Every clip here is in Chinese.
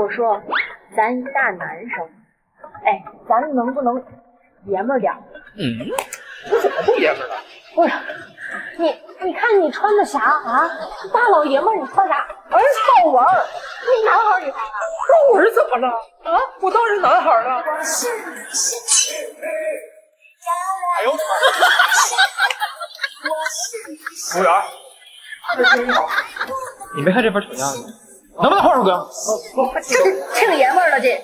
我说咱一大男生，哎，咱能不能爷们儿点？嗯，我怎么不爷们儿了？不是，你看你穿的啥啊？大老爷们儿你穿啥？哎，豹纹，你男孩女孩啊？豹纹怎么了？啊，我当然男孩了。哎呦！服务员，这生意好，你没看这份酒样吗？能不能换首歌？这个爷们儿了这。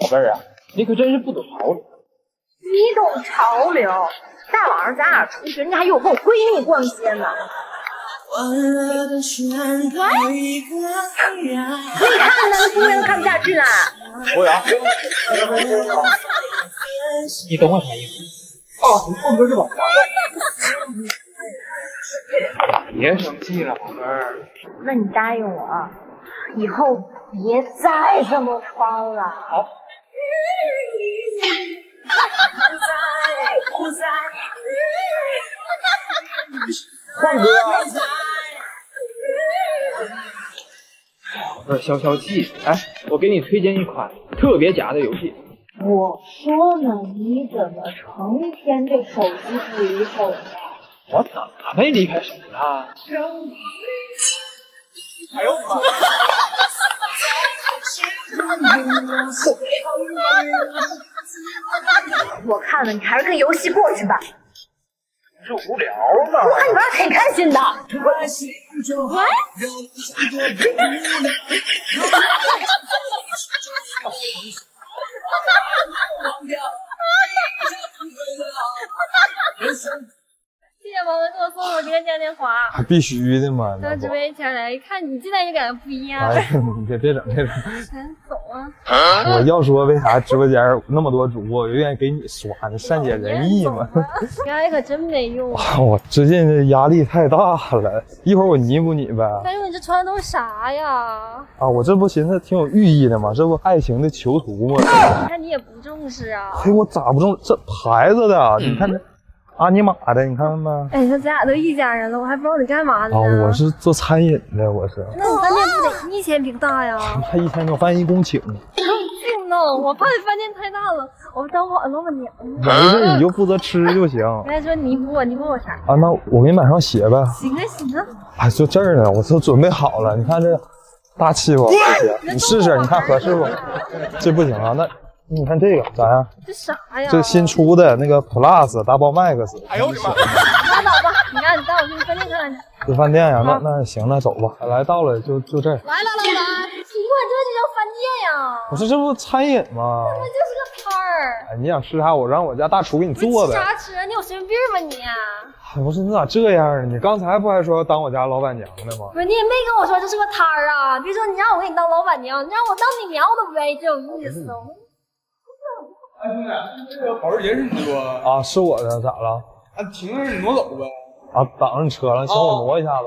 宝贝儿啊，你可真是不懂潮流。你懂潮流？大晚上咱俩出去，人家还有和我闺蜜逛街呢。你看咱们姑娘都看不下去了。服务员，你等我啥意思？ 哦，你后边是宝宝。别生气了，宝贝儿。那你答应我，以后别再这么穿了。好。换歌。宝贝儿消消气。哎，我给你推荐一款特别假的游戏。 我说呢，你怎么成天对手机不离手？我怎么没离开手呢？哎呦我！我看了，你还是跟游戏过去吧。是无聊呢。我看你玩的挺开心的。谢谢宝宝给我送我这个嘉年华，必须的嘛！到直播间前来一看，你进来就感觉不一样。哎，你别整，咱走啊！我要说为啥直播间那么多主播，我就愿意给你刷呢，善解人意嘛。压力可真没用啊！我最近这压力太大了，一会儿我弥补你呗。但是你这穿的都是啥呀？啊，我这不寻思挺有寓意的嘛，这不爱情的囚徒吗？你看你也不重视啊！嘿，我咋不重？这牌子的，你看这。 阿尼玛的，你看看吧。哎，那咱俩都一家人了，我还不知道你干嘛呢。哦，我是做餐饮的，我是。那你饭店不得1000平大呀？还1000平，我饭店1公顷。净闹！我怕你饭店太大了，我当我老板娘。没事，你就负责吃就行。人家说你补我，你补我啥？啊，那我给你买双鞋呗。行啊，行啊。哎，就这儿呢，我都准备好了。你看这大气不？你试试，你看合适不？这不行啊，那。 你看这个咋样？这啥呀？这新出的那个 Plus Double Max。哎呦我的妈！拉倒吧，你让你带我去饭店看看去。去饭店呀？那行，那走吧。来到了就这儿。来了，老板，你管这就叫饭店呀？我说这不餐饮吗？这不就是个摊儿？哎，你想吃啥？我让我家大厨给你做呗。啥吃？你有神经病吧你？哎，我说你咋这样啊？你刚才不还说要当我家老板娘呢吗？不是，你也没跟我说这是个摊儿啊！别说你让我给你当老板娘，你让我当你娘我都不愿意，这有意思。 哎，兄弟，这个保时捷是你的不？啊，是我的，咋了？啊，停那儿你挪走呗。啊，挡上车了，行，我挪一下子啊。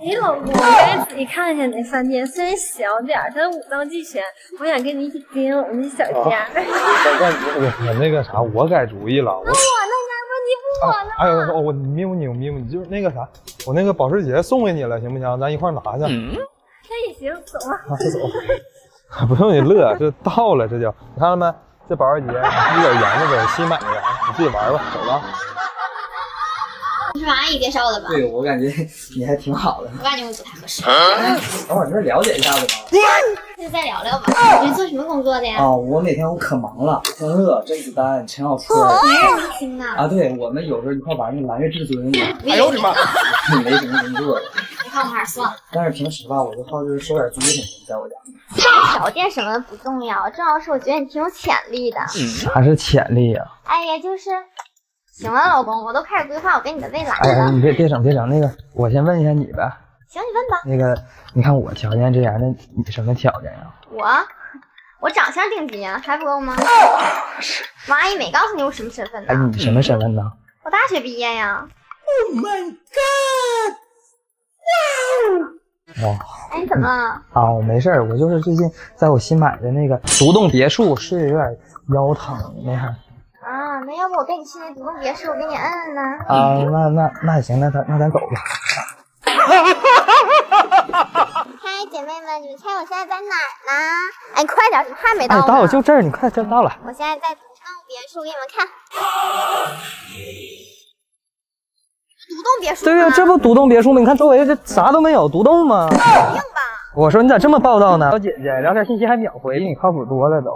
哎，行行。你老公，我自己看一下你的饭店，虽然小点，但五脏俱全。我想跟你一起经营我们的小家。我那个啥，我改主意了。那我那啥，问题不我了。哎呦，我咪咕你，我咪咕你，就是那个啥，我那个保时捷送给你了，行不行？咱一块拿去。那也行，走啊。走。 不用你乐，这到了，这就你看了没？这保时捷一点盐都没有，新买的，你自己玩吧，走吧。你是阿姨介绍的吧？对，我感觉你还挺好的。我感觉我不太合适。等我这边了解一下子吧。那就再聊聊吧。你是做什么工作的呀？啊，我每天我可忙了，张乐、甄子丹、陈小春，男人明星啊。啊，对，我们有时候一块玩那个《蓝月至尊》。哎呦我的妈！没什么工作。 看我还是算了，但是平时吧，我就靠就是收点租金在我家。小店什么不重要，重要是我觉得你挺有潜力的。啥是潜力呀？哎呀，就是，行了，老公，我都开始规划我跟你的未来了。哎，你别整，那个我先问一下你呗。行，你问吧。那个，你看我条件这样，那你什么条件呀？我长相顶级啊，还不够吗？王阿姨没告诉你我什么身份呢？哎，你什么身份呢？我大学毕业呀。Oh my god！ 哇！哎，你怎么了？啊，我没事儿，我就是最近在我新买的那个独栋别墅睡得有点腰疼，没啥。啊，那要不我带你去那独栋别墅，我给你摁摁呢。啊，那行，那咱走吧。哪呢？哎，你快点，你还没到呢。哎，到了，就这儿，你快，真到了。我现在在独栋别墅，给你们看。独栋别墅？对呀、啊，这不独栋别墅吗？你看周围这啥都没有，独栋吗？肯定吧。我说你咋这么暴躁呢？小姐姐，聊天信息还秒回，你靠谱多了都。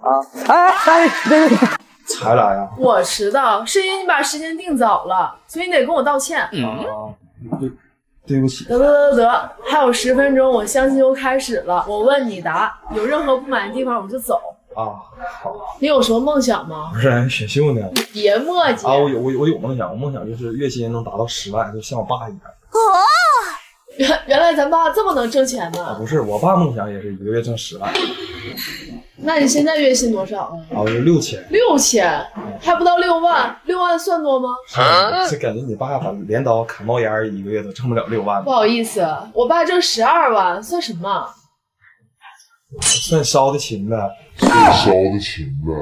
啊！哎哎，对对对。 才来呀、啊！我迟到是因为你把时间定早了，所以你得跟我道歉。对不起。得，还有10分钟，我相亲又开始了。我问你答，有任何不满的地方我们就走。啊，好。你有什么梦想吗？不是，还选秀呢。你别磨叽啊！我有梦想，我梦想就是月薪能达到10万，就像我爸一样。哦，原来咱爸这么能挣钱呢？啊、不是，我爸梦想也是一个月挣10万。那你现在月薪多少啊？啊，我是6000。6000还不到6万，6万算多吗？啊，就感觉你爸镰刀砍冒烟一个月都挣不了6万。不好意思，我爸挣12万，算什么？算烧的琴呗。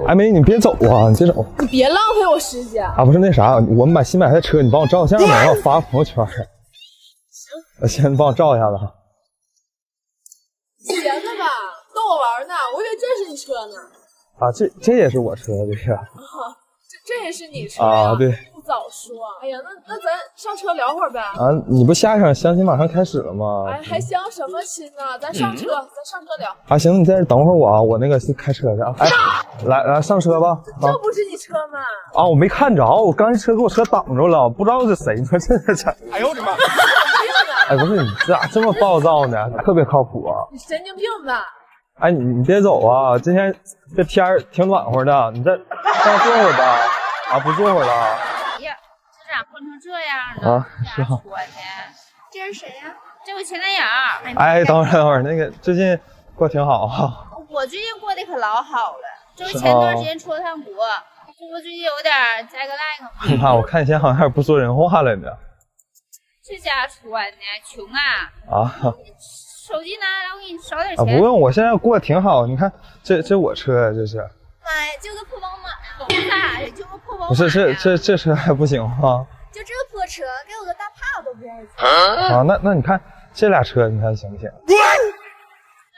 哎，美女，你别走啊，你别走。你别浪费我时间啊！不是那啥，我们买新买的车，你帮我照相呗，让我发朋友圈。行，先帮我照一下子哈。闲的吧。 我玩呢，我以为这是你车呢。啊，这也是我车，对呀。啊，这也是你车啊？对。不早说。哎呀，那咱上车聊会儿呗。啊，你不下一场相亲马上开始了吗？哎，还相什么亲呢？咱上车聊。啊，行，你在这等会儿我啊，我那个去开车去啊。哎，来上车吧。这不是你车吗？啊，我没看着，我刚才车给我车挡着了，不知道是谁呢，这。哎呦我的妈！哎，不是你咋这么暴躁呢？特别靠谱啊。你神经病吧？ 哎，你别走啊！今天这天儿挺暖和的，你再坐会儿吧。啊，不坐会儿了。哎呀，这咋混成这样呢？啊，是啊。这是谁呀、啊？这我前男友。哎，等会儿，那个最近过挺好啊。我最近过得可老好了，这不前段时间出了趟国，这不最近有点加个 like 吗？啊，我看你现在好像有点不说人话了呢。这家穿的穷啊。啊。 手机拿来，我给你少点钱。啊，不用，我现在过得挺好。你看，这我车这是。妈呀，就个破宝马呀！我咋的？就个破宝马。不是，这车还不行吗？就这个破车，给我个大炮我都不愿意。啊，那你看这俩车，你看行不行？这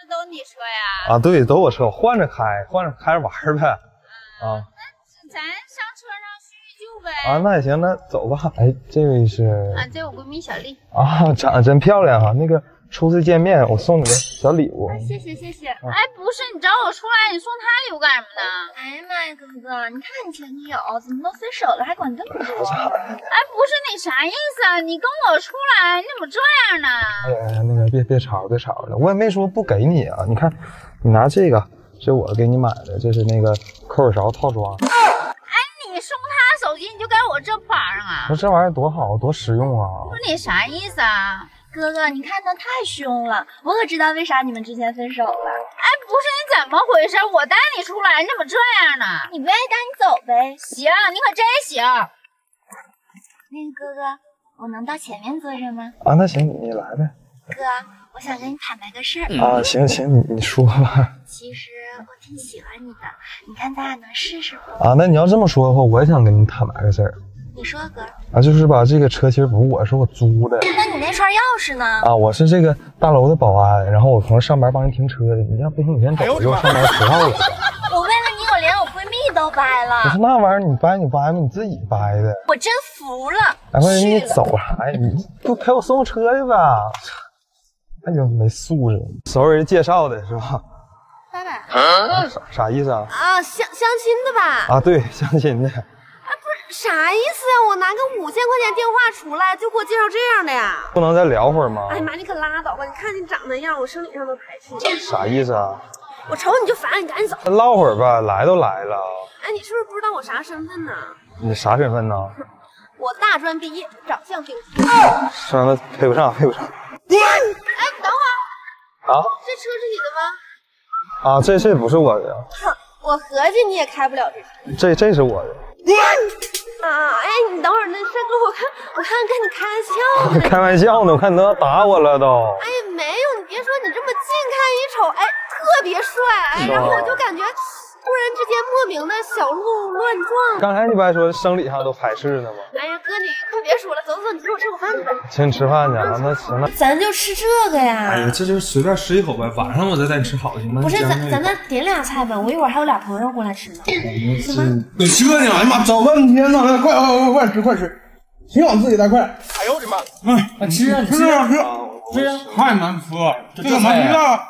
都你车呀？啊，对，都我车，我换着开着玩呗。啊，那咱上车上叙叙旧呗。啊，那也行，那走吧。哎，这位是啊，这我闺蜜小丽。啊，长得真漂亮啊，那个。 初次见面，我送你个小礼物。哎、谢谢。啊、哎，不是你找我出来，你送他礼物干什么呢？哎呀妈呀，哥哥，你看你前女友怎么都分手了，还管这么多？哎，不是你啥意思啊？你跟我出来，你怎么这样呢？哎呀，那个别吵了，我也没说不给你啊。你看，你拿这个，这我给你买的，这是那个扣耳勺套装。哎，你送他手机，你就该我这玩意儿啊？不是这玩意儿多好，多实用啊！不是你啥意思啊？ 哥哥，你看他太凶了，我可知道为啥你们之前分手了。哎，不是你怎么回事？我带你出来，你怎么这样呢？你不愿意带你走呗？行，你可真行。那个哥哥，我能到前面坐着吗？啊，那行，你来呗。哥，我想跟你坦白个事儿。啊，行，你说吧。其实我挺喜欢你的，你看咱俩能试试不？啊，那你要这么说的话，我也想跟你坦白个事儿。 你说哥啊，就是吧，这个车其实不是我，是我租的。那你那串钥匙呢？啊，我是这个大楼的保安，然后我同事上班帮人停车的。你要不行，你先走，我就上班迟到了。我为了你，我连我闺蜜都掰了。不是那玩意儿，你掰你掰吗？你自己掰的。我真服了。哎，不是你走啥呀？你不陪我送车去呗？那就没素质，熟人介绍的是吧？拜拜。啊，啥意思啊？啊，相亲的吧？啊，对，相亲的。 啥意思啊？我拿个5000块钱电话出来，就给我介绍这样的呀？不能再聊会儿吗？哎妈，你可拉倒吧！你看你长那样，我生理上都排斥你。啥意思啊？我瞅你就烦，你赶紧走。唠会儿吧，来都来了。哎，你是不是不知道我啥身份呢？你啥身份呢？我大专毕业，长相平平。身份配不上。哎，你等会儿。啊？这车是你的吗？啊，这不是我的。我合计你也开不了这车。这是我的。 啊！哎，你等会儿那帅哥，我看跟你开玩笑呢。开玩笑呢，我看你都要打我了都。哎呀，没有，你别说，你这么近看一瞅，哎，特别帅，哎，然后我就感觉突然之间莫名的小鹿乱撞。刚才你不还说生理上都排斥呢吗？哎呀，哥你都别说了，走走，你请我吃口饭去呗。请你吃饭去啊？那行了，咱就吃这个呀。哎呀，这就随便吃一口呗，晚上我再带你吃好行吗？不是，咱再点俩菜吧，我一会儿还有俩朋友过来吃呢。行吗？你吃呢？哎呀妈，找半天呢，快吃！挺好，自己带快。哎呦我的妈！嗯，吃啊！太难吃了，这怎么知道？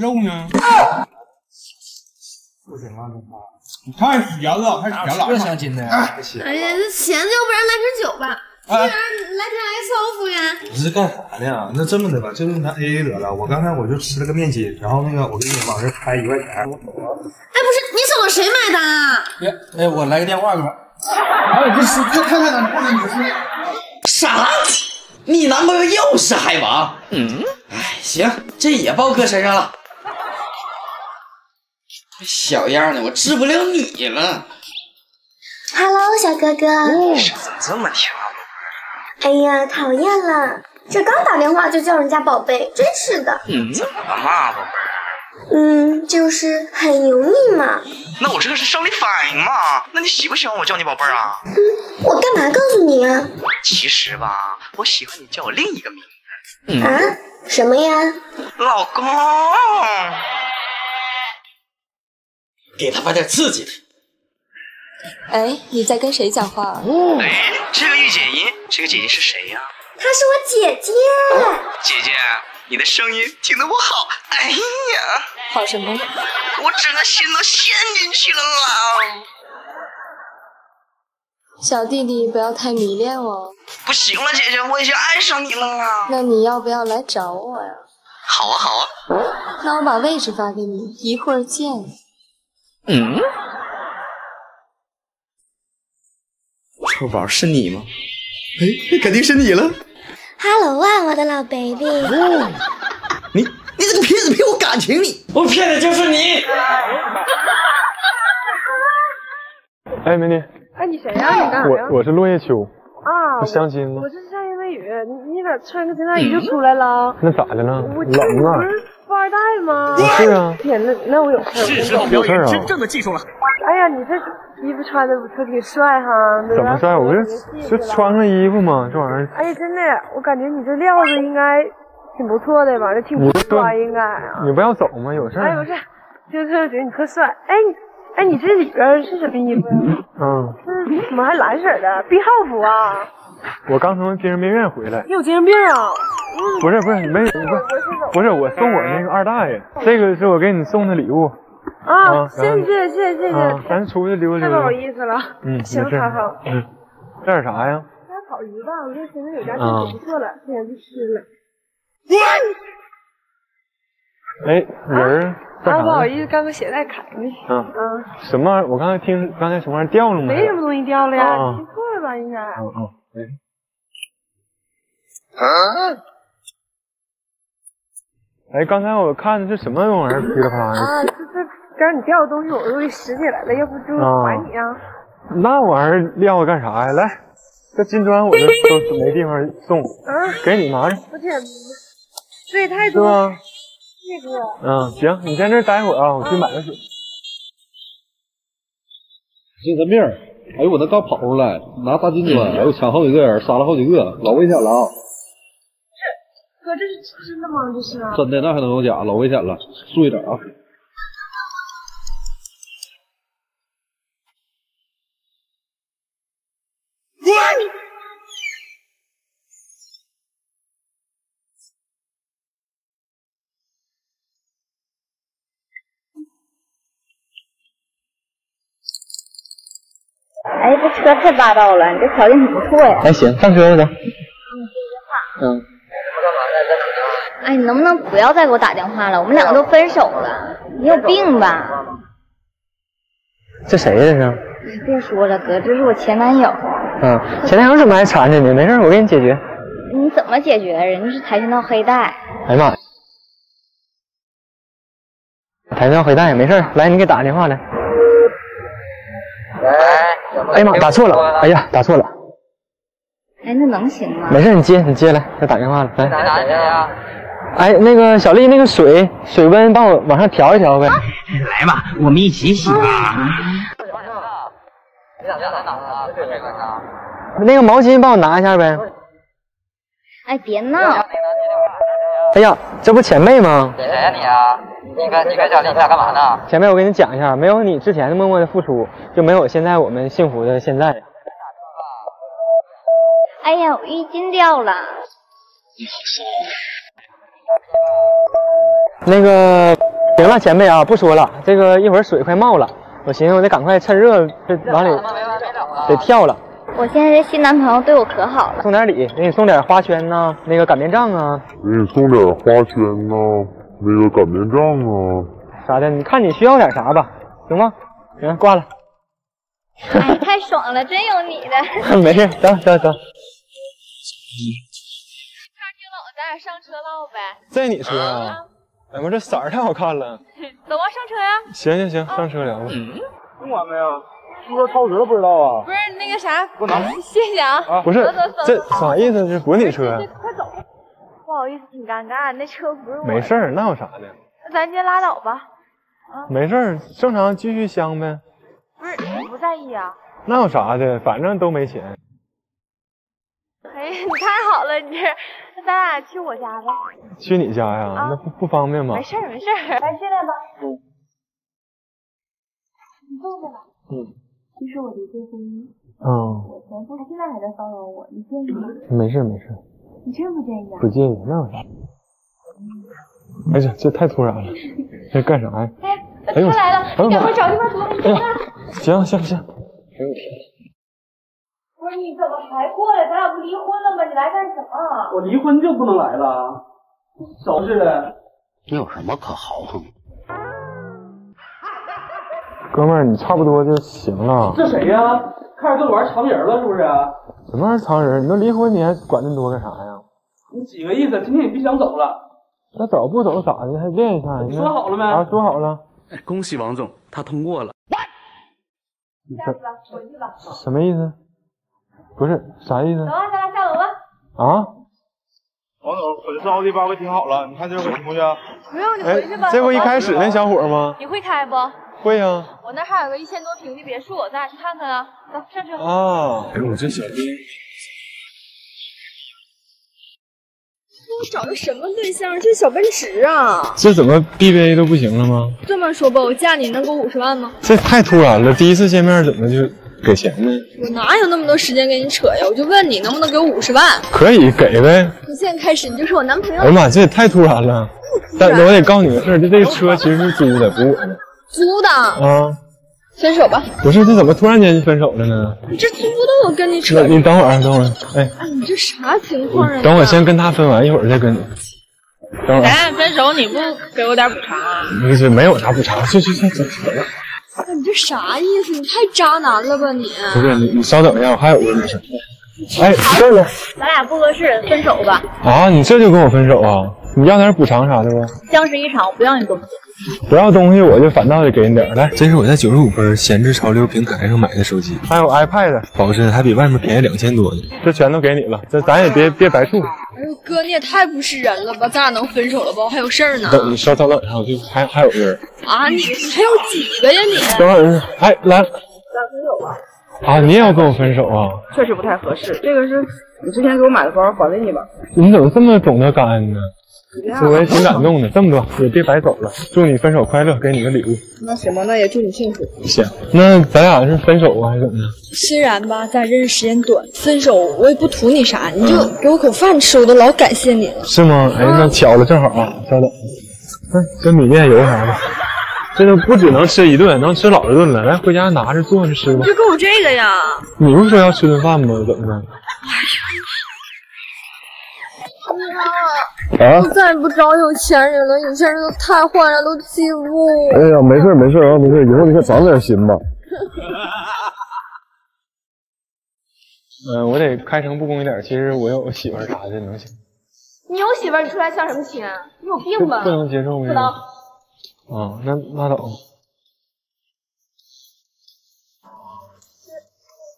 肉呢？不行啊，这太咸了，这香精的呀！哎呀，这咸的，要不然来瓶酒吧。来瓶XO，服务员。你是干啥的呀？那这么的吧，这顿咱 AA 得了。我刚才我就吃了个面筋，然后那个我给你往这开1块钱。哎，不是，你走了谁买单啊？哎，我来个电话吧。哎，我不吃，看你吃啥？你男朋友又是海王？嗯，哎，行，这也报哥身上了。小样的，我治不了你了。Hello， 小哥哥。声怎么这么甜啊？哎呀，讨厌了，这刚打电话就叫人家宝贝，真是的。你怎么骂宝贝？就是很油腻嘛。那我这个是生理反应嘛？那你喜不喜欢我叫你宝贝儿啊？我干嘛告诉你啊？其实吧，我喜欢你叫我另一个名字。啊？什么呀？老公。给他发点刺激的。哎，你在跟谁讲话？哎，这个御姐音，这个姐姐是谁呀？她是我姐姐。姐姐，你的声音听得我好，哎呀，好什么？我整个心都陷进去了啦。小弟弟，不要太迷恋我。不行了，姐姐，我已经爱上你了啦。那你要不要来找我呀？好啊，好啊。那我把位置发给你，一会儿见。臭宝是你吗？哎，那肯定是你了。Hello 啊，我的老 baby。你这个骗子骗我感情你，我骗的就是你。哎，美女。哎，你谁呀？你干啥呀？我是落叶秋。啊，我相亲吗？我这是下一位雨，你咋穿个甜菜鱼就出来了？那咋的了？冷啊。富二代吗？是啊。天，那我有事儿。是时候表演真正的技术了。哎呀，你这衣服穿的不错，挺帅哈。怎么帅？我就穿上衣服嘛，这玩意儿。哎呀，真的，我感觉你这料子应该挺不错的吧？这挺不错吧？应该啊。你不要走吗？有事儿。哎，有事儿。就是觉得你特帅。哎，你这里边是什么衣服呀？这怎么还蓝色的？B号服啊？我刚从精神病院回来。你有精神病啊？不是，不是，我送我那个二大爷，这个是我给你送的礼物。啊，谢谢。咱出去溜达溜达。太不好意思了。行，好。这是啥呀？这是烤鱼吧？我就寻思有家挺不错了，今天就吃了。哎，人干啥？不好意思，刚才鞋带卡呢。什么玩意儿？我刚才听刚才什么玩意儿掉了吗？没什么东西掉了呀，听错了吧？应该。哎，刚才我看的是什么玩意儿噼里啪啦的？啊，这刚你掉的东西我都给拾起来了，要不就还你啊？那玩意儿撂干啥呀？来，这金砖我都没地方送，给你拿着。我天，这也太多了。谢哥。行，你在这待会儿啊，我去买个水。精神病！哎呦，我那刚跑出来，拿大金砖，哎呦，抢好几个人，杀了好几个，老危险了啊！哥，这是真的吗？这是真的，那还能有假？老危险了，注意点啊！哎，这车太霸道了，你这条件挺不错呀。还行，上车了都。哎，你能不能不要再给我打电话了？我们两个都分手了，你有病吧？这谁这是？别说了，哥，这是我前男友。前男友怎么还缠着你？没事，我给你解决。你怎么解决？人家是跆拳道黑带。哎妈！跆拳道黑带没事，来，你给打个电话来。哎妈，打错了！哎呀，打错了。哎，那能行吗？没事，你接来，他打电话了，来。哎，那个小丽，那个水温帮我往上调一调呗。来吧，我们一起洗吧。你咋样？那个毛巾帮我拿一下呗。哎，别闹！哎呀，这不前辈吗？谁呀你啊？你跟小丽，你俩干嘛呢？前辈，我跟你讲一下，没有你之前的默默的付出，就没有现在我们幸福的现在呀。哎呀，我浴巾掉了。 那个行了，前辈啊，不说了。这个一会儿水快冒了，我寻思我得赶快趁热这往里得跳了。我现在这新男朋友对我可好了，送点礼，给你送点花圈呐、啊，那个擀面杖啊，给你送点花圈呐、啊，那个擀面杖啊啥的，你看你需要点啥吧，行吗？行，挂了。哎，太爽了，真有你的。没事，走。咱俩上车唠呗，在你车啊？哎妈，这色儿太好看了。走啊，上车呀、啊！行，上车聊吧。干嘛呢呀？是不是超时了不知道啊？不是那个啥，谢谢啊。不是，这啥意思？这不是你车。快走！不好意思，挺尴尬，那车不是我。没事儿，那有啥的？那咱今天拉倒吧。啊，没事儿，正常继续相呗。不是，你不在意啊？那有啥的？反正都没钱。哎呀，你太好了，你这。 咱俩去我家呗，去你家呀？啊、那不方便吗？没事，来进来吧。你坐着吧。这是我的结婚衣。哦。我前夫现在还在骚扰我，你介意吗？没事。你真不介意啊？不介意，那有啥？哎呀，这太突然了，这干啥呀？哎，他来了，你赶快找地方躲着。行。哎呦天！ 不是你怎么还过来？咱俩不离婚了吗？你来干什么？我离婚就不能来了？收拾的。你有什么可豪横？哥们儿，你差不多就行了。这谁呀、啊？开始跟我玩藏人了是不是？什么玩意藏人？你都离婚，你还管那么多干啥呀？你几个意思？今天你必须想走了？那走不走咋的？还练一下。你说好了没？啊，说好了。恭喜王总，他通过了。下去吧，回去吧。什么意思？ 不是啥意思？走啊，咱俩下楼吧。啊！王总，我这奥迪8挺好了，你看这回行不行？不用，你回去吧。这不一开始那小伙吗？你会开不？会呀。我那还有个1000多平的别墅，咱俩去看看啊。走，上车。啊！哎，我这小兵，你找的什么对象？这小奔驰啊！这怎么 BBA 都不行了吗？这么说吧，我嫁你能给我50万吗？这太突然了，第一次见面怎么就？ 给钱呢？我哪有那么多时间跟你扯呀？我就问你能不能给我50万？可以给呗。从现在开始你就是我男朋友。哎呀妈，这也太突然了！但我得告诉你个事儿，这车其实是租的，不是我的。租的啊！分手吧。不是，这怎么突然间就分手了呢？你这租的我跟你扯。你等会儿，哎，你这啥情况啊？等我先跟他分完，一会儿再跟你。等会儿。咱俩分手你不给我点补偿啊？不是，没有啥补偿，去。 你这啥意思？你太渣男了吧你！不是你稍等一下，我还有个女生。哎，对了，咱俩不合适，分手吧。啊，你这就跟我分手啊？你要点补偿啥的不？相识一场，我不要你东西。不要东西，我就反倒得给你点。来，这是我在95分闲置潮流平台上买的手机，还有 iPad， 保真还比外面便宜2000多呢。这全都给你了，这咱也别白处。哎呦哥，你也太不是人了吧！咱俩能分手了吧？我还有事儿呢。等你稍等一下，我就还有个人。 啊，你还有几个呀你？等会儿，哎，来，咱分手吧。啊，你也要跟我分手啊？确实不太合适。这个是你之前给我买的包，还给你吧。你怎么这么懂得感恩呢？我也挺感动的。这么多也别白走了，祝你分手快乐，给你个礼物。那行吧，那也祝你幸福。行，那咱俩是分手啊，还是怎么的？虽然吧，咱认识时间短，分手我也不图你啥，你就给我口饭吃，我都老感谢你了。是吗？哎，那巧了，正好啊，稍等。哎，这米面油啥的。 这都不只能吃一顿，能吃老实顿了。来，回家拿着坐着吃吧。你就给我这个呀！你不是说要吃顿饭吗？怎么的？哎呀！啊！我再也不找有钱人了，有钱人都太坏了，都欺负我。哎呀，没事啊，没事，以后你可长点心吧。我得开诚布公一点。其实我有媳妇啥的，能行？你有媳妇，你出来相什么亲？你有病吧？不能接受吗？不能。 啊、那拉倒。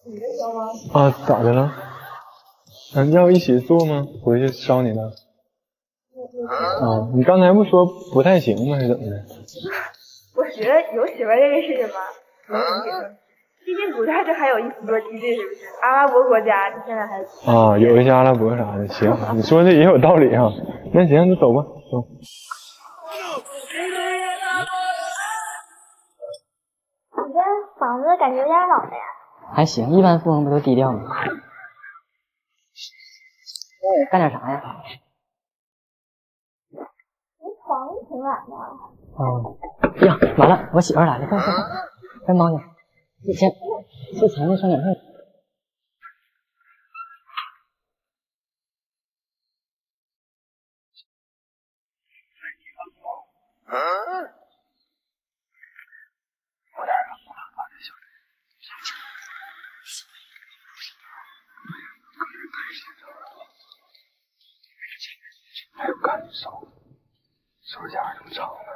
你这烧吗？啊，咋的了？要一起做吗？回去烧你呢。啊，你刚才不说不太行吗？还是怎么的？我觉得有媳妇这个事情吗？毕竟古代这还有一夫多妻制，是不是？阿拉伯国家现在还啊，有一些阿拉伯啥的，行，你说的也有道理啊。那行，那走吧，走。你这房子感觉有点老了呀。还行，一般富翁不都低调吗？干点啥呀？房子挺晚的。哦，呀，完了，我媳妇来了，快忙去。之前那双眼皮，还有干手，手指甲这么长呢，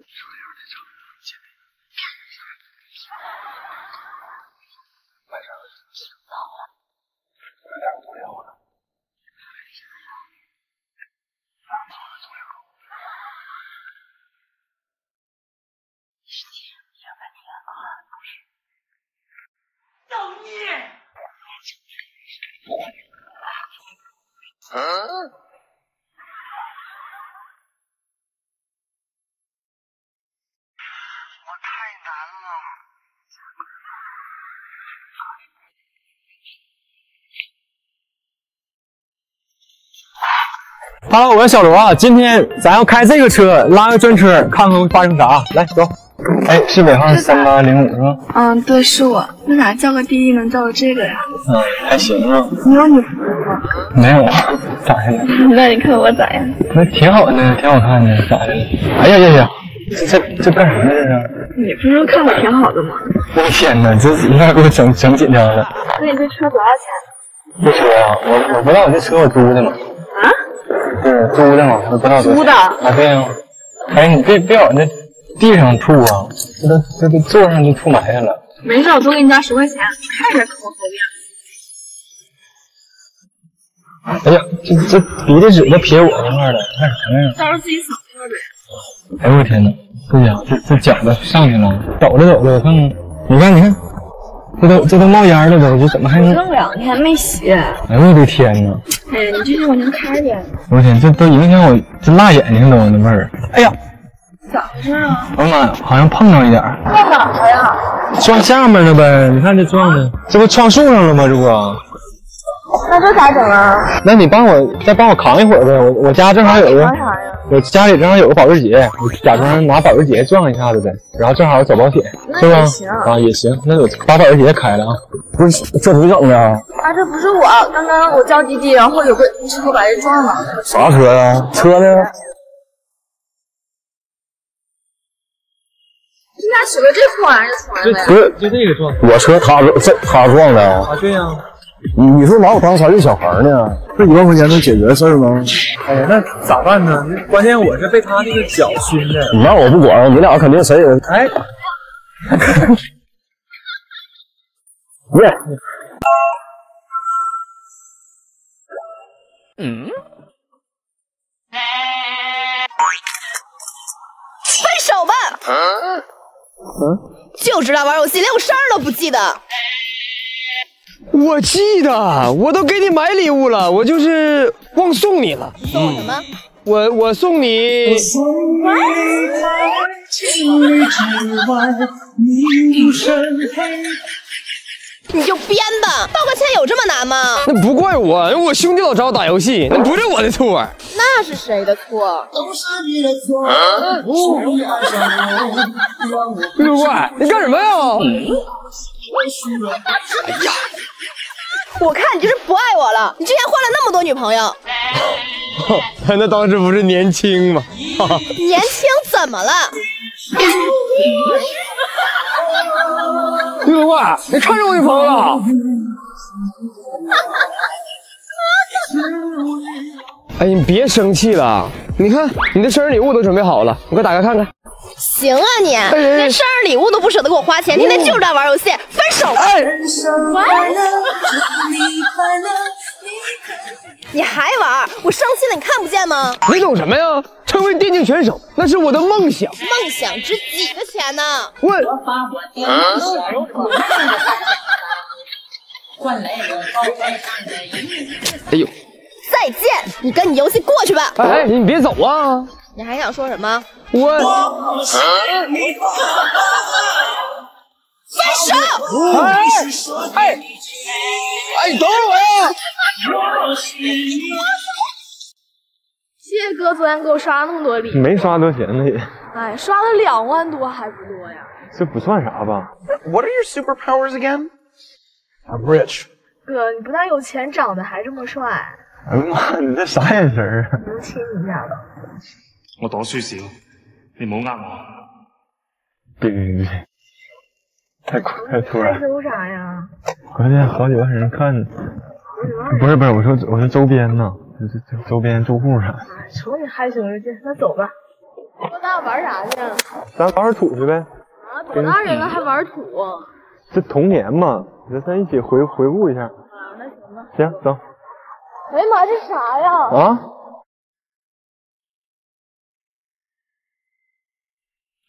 手指甲太长。 哈喽，我是小罗啊，今天咱要开这个车，拉个专车，看看会发生啥。来，走。哎，是尾号3805是吧？嗯，对，是我。那咋叫个第一能叫个这个呀？嗯，还行啊。你有女朋友吗？没有啊，咋的？那你看我咋样？那挺好的，挺好看的，咋的？哎呀呀呀，这干啥呢？这是？你不是看我挺好的吗？我天哪，这一下给我整紧张了。那你这车多少钱？这车啊，我不知道，这车我租的嘛。啊？ 是租的嘛？我不知道租的啊，对呀、啊。哎，你别往这地上吐啊！这都坐上就吐埋汰了。没事，我多给你加10块钱，看着跟我随便。哎呀，这鼻涕纸都撇我那块了，干啥呀？到时候自己扫一下呗。哎呦我天哪！对呀，这饺子上去了，抖着抖着，我看看，你看，这都冒烟了都，这怎么还能？弄2天还没洗。哎呦我的天哪！ 哎呀，你这是往前开点。我天，这都影响我这辣眼睛都那味儿。哎呀，咋回事啊？我妈，好像碰上一点儿。撞哪儿呀？撞下面了呗。你看这撞的，这不撞树上了吗？这不。那这咋整啊？那你再帮我扛一会儿呗。我家正好有个，我家里正好有个保时捷，我假装拿保时捷撞一下子呗，然后正好走保险，是吧？啊，也行。那我把保时捷开了啊。不是，这怎么整的啊？ 啊，这不是我，刚刚我叫滴滴，然后有个车把人撞了。啥车呀？车呢？你俩学的这破玩意儿从来没有。不是，就这个撞。我车他撞的啊。对呀。你说拿我当啥月小孩呢？这1万块钱能解决的事儿吗？哎呀，那咋办呢？关键我是被他那个脚熏的。那我不管，你俩肯定谁也哎。不是。 嗯，分手吧！就知道玩游戏，连我生日都不记得。我记得，我都给你买礼物了，我就是忘送你了。送我什么？我送你。你就编吧，道个歉有这么难吗？那不怪我兄弟老找我打游戏，那不是我的错。那是谁的错？都是你的错。六怪，你干什么呀？哎呀，我看你就是不爱我了。你之前换了那么多女朋友，那当时不是年轻吗？年轻怎么了？ 六怪，你看上我女朋友了？哎，你别生气了。你看，你的生日礼物都准备好了，我给打开看看。行啊你，哎、连生日礼物都不舍得给我花钱，天天就知道玩游戏，分手！哎，你还玩？我伤心了，你看不见吗？你懂什么呀？成为电竞选手那是我的梦想，梦想值几个钱呢？哎呦！再见，你跟你游戏过去吧。哎，你别走啊！你还想说什么？我分手！哎，你等会儿我呀！谢谢哥昨天给我刷那么多礼，没刷多钱呢也。哎，刷了2万多还不多呀？这不算啥吧 ？What are your superpowers again? I'm rich. 哥，你不但有钱，长得还这么帅。哎呀妈，你这啥眼神啊？能亲一下吗？我賭輸少，你唔好呃我。别。 太突然！收啥呀？关键好几万人看你。不是，我说周边呢，这周边住户啥？瞅你害羞的劲，那走吧。那咱俩玩啥去？咱玩土去呗。啊，多大人了还玩土？这童年嘛，咱一起回顾一下。啊，那行吧。行，走。哎呀妈，这啥呀？啊？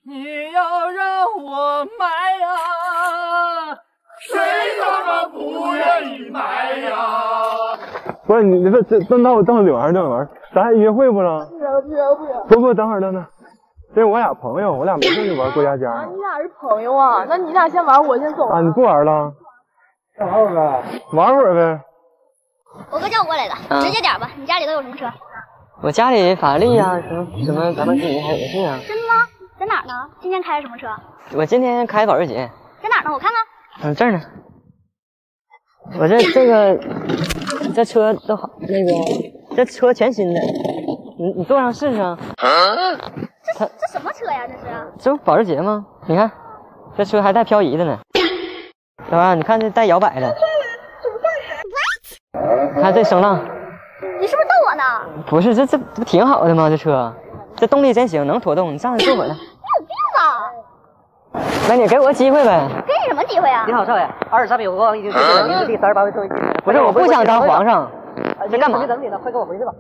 你要让我埋呀！ 谁他妈不愿意买呀？不是你这那我等会儿，咱还约会不了？不行！不等会儿，这是我俩朋友，我俩没事就玩过家家。啊，你俩是朋友啊？那你俩先玩，我先走。啊，你不玩了？玩会儿呗，玩会儿呗。我哥叫我过来的，直接点吧。你家里都有什么车？我家里法力啊，什么，咱们自己还有这啊。真的吗？在哪儿呢？今天开的什么车？我今天开保时捷。在哪儿呢？我看看。 这儿呢，我这车都好，这车全新的，你坐上试试啊。这什么车呀？这是？这不保时捷吗？你看，这车还带漂移的呢，对吧？你看这带摇摆的，看这声浪。你是不是逗我呢？不是，这不挺好的吗？这车，这动力真行，能拖动。你上去坐会儿来。 那你给我个机会呗？给你什么机会啊？你好，少爷，23米5个，已经第38位座位。不是，我不想当皇上。你干嘛？我等你呢，快跟我回去吧。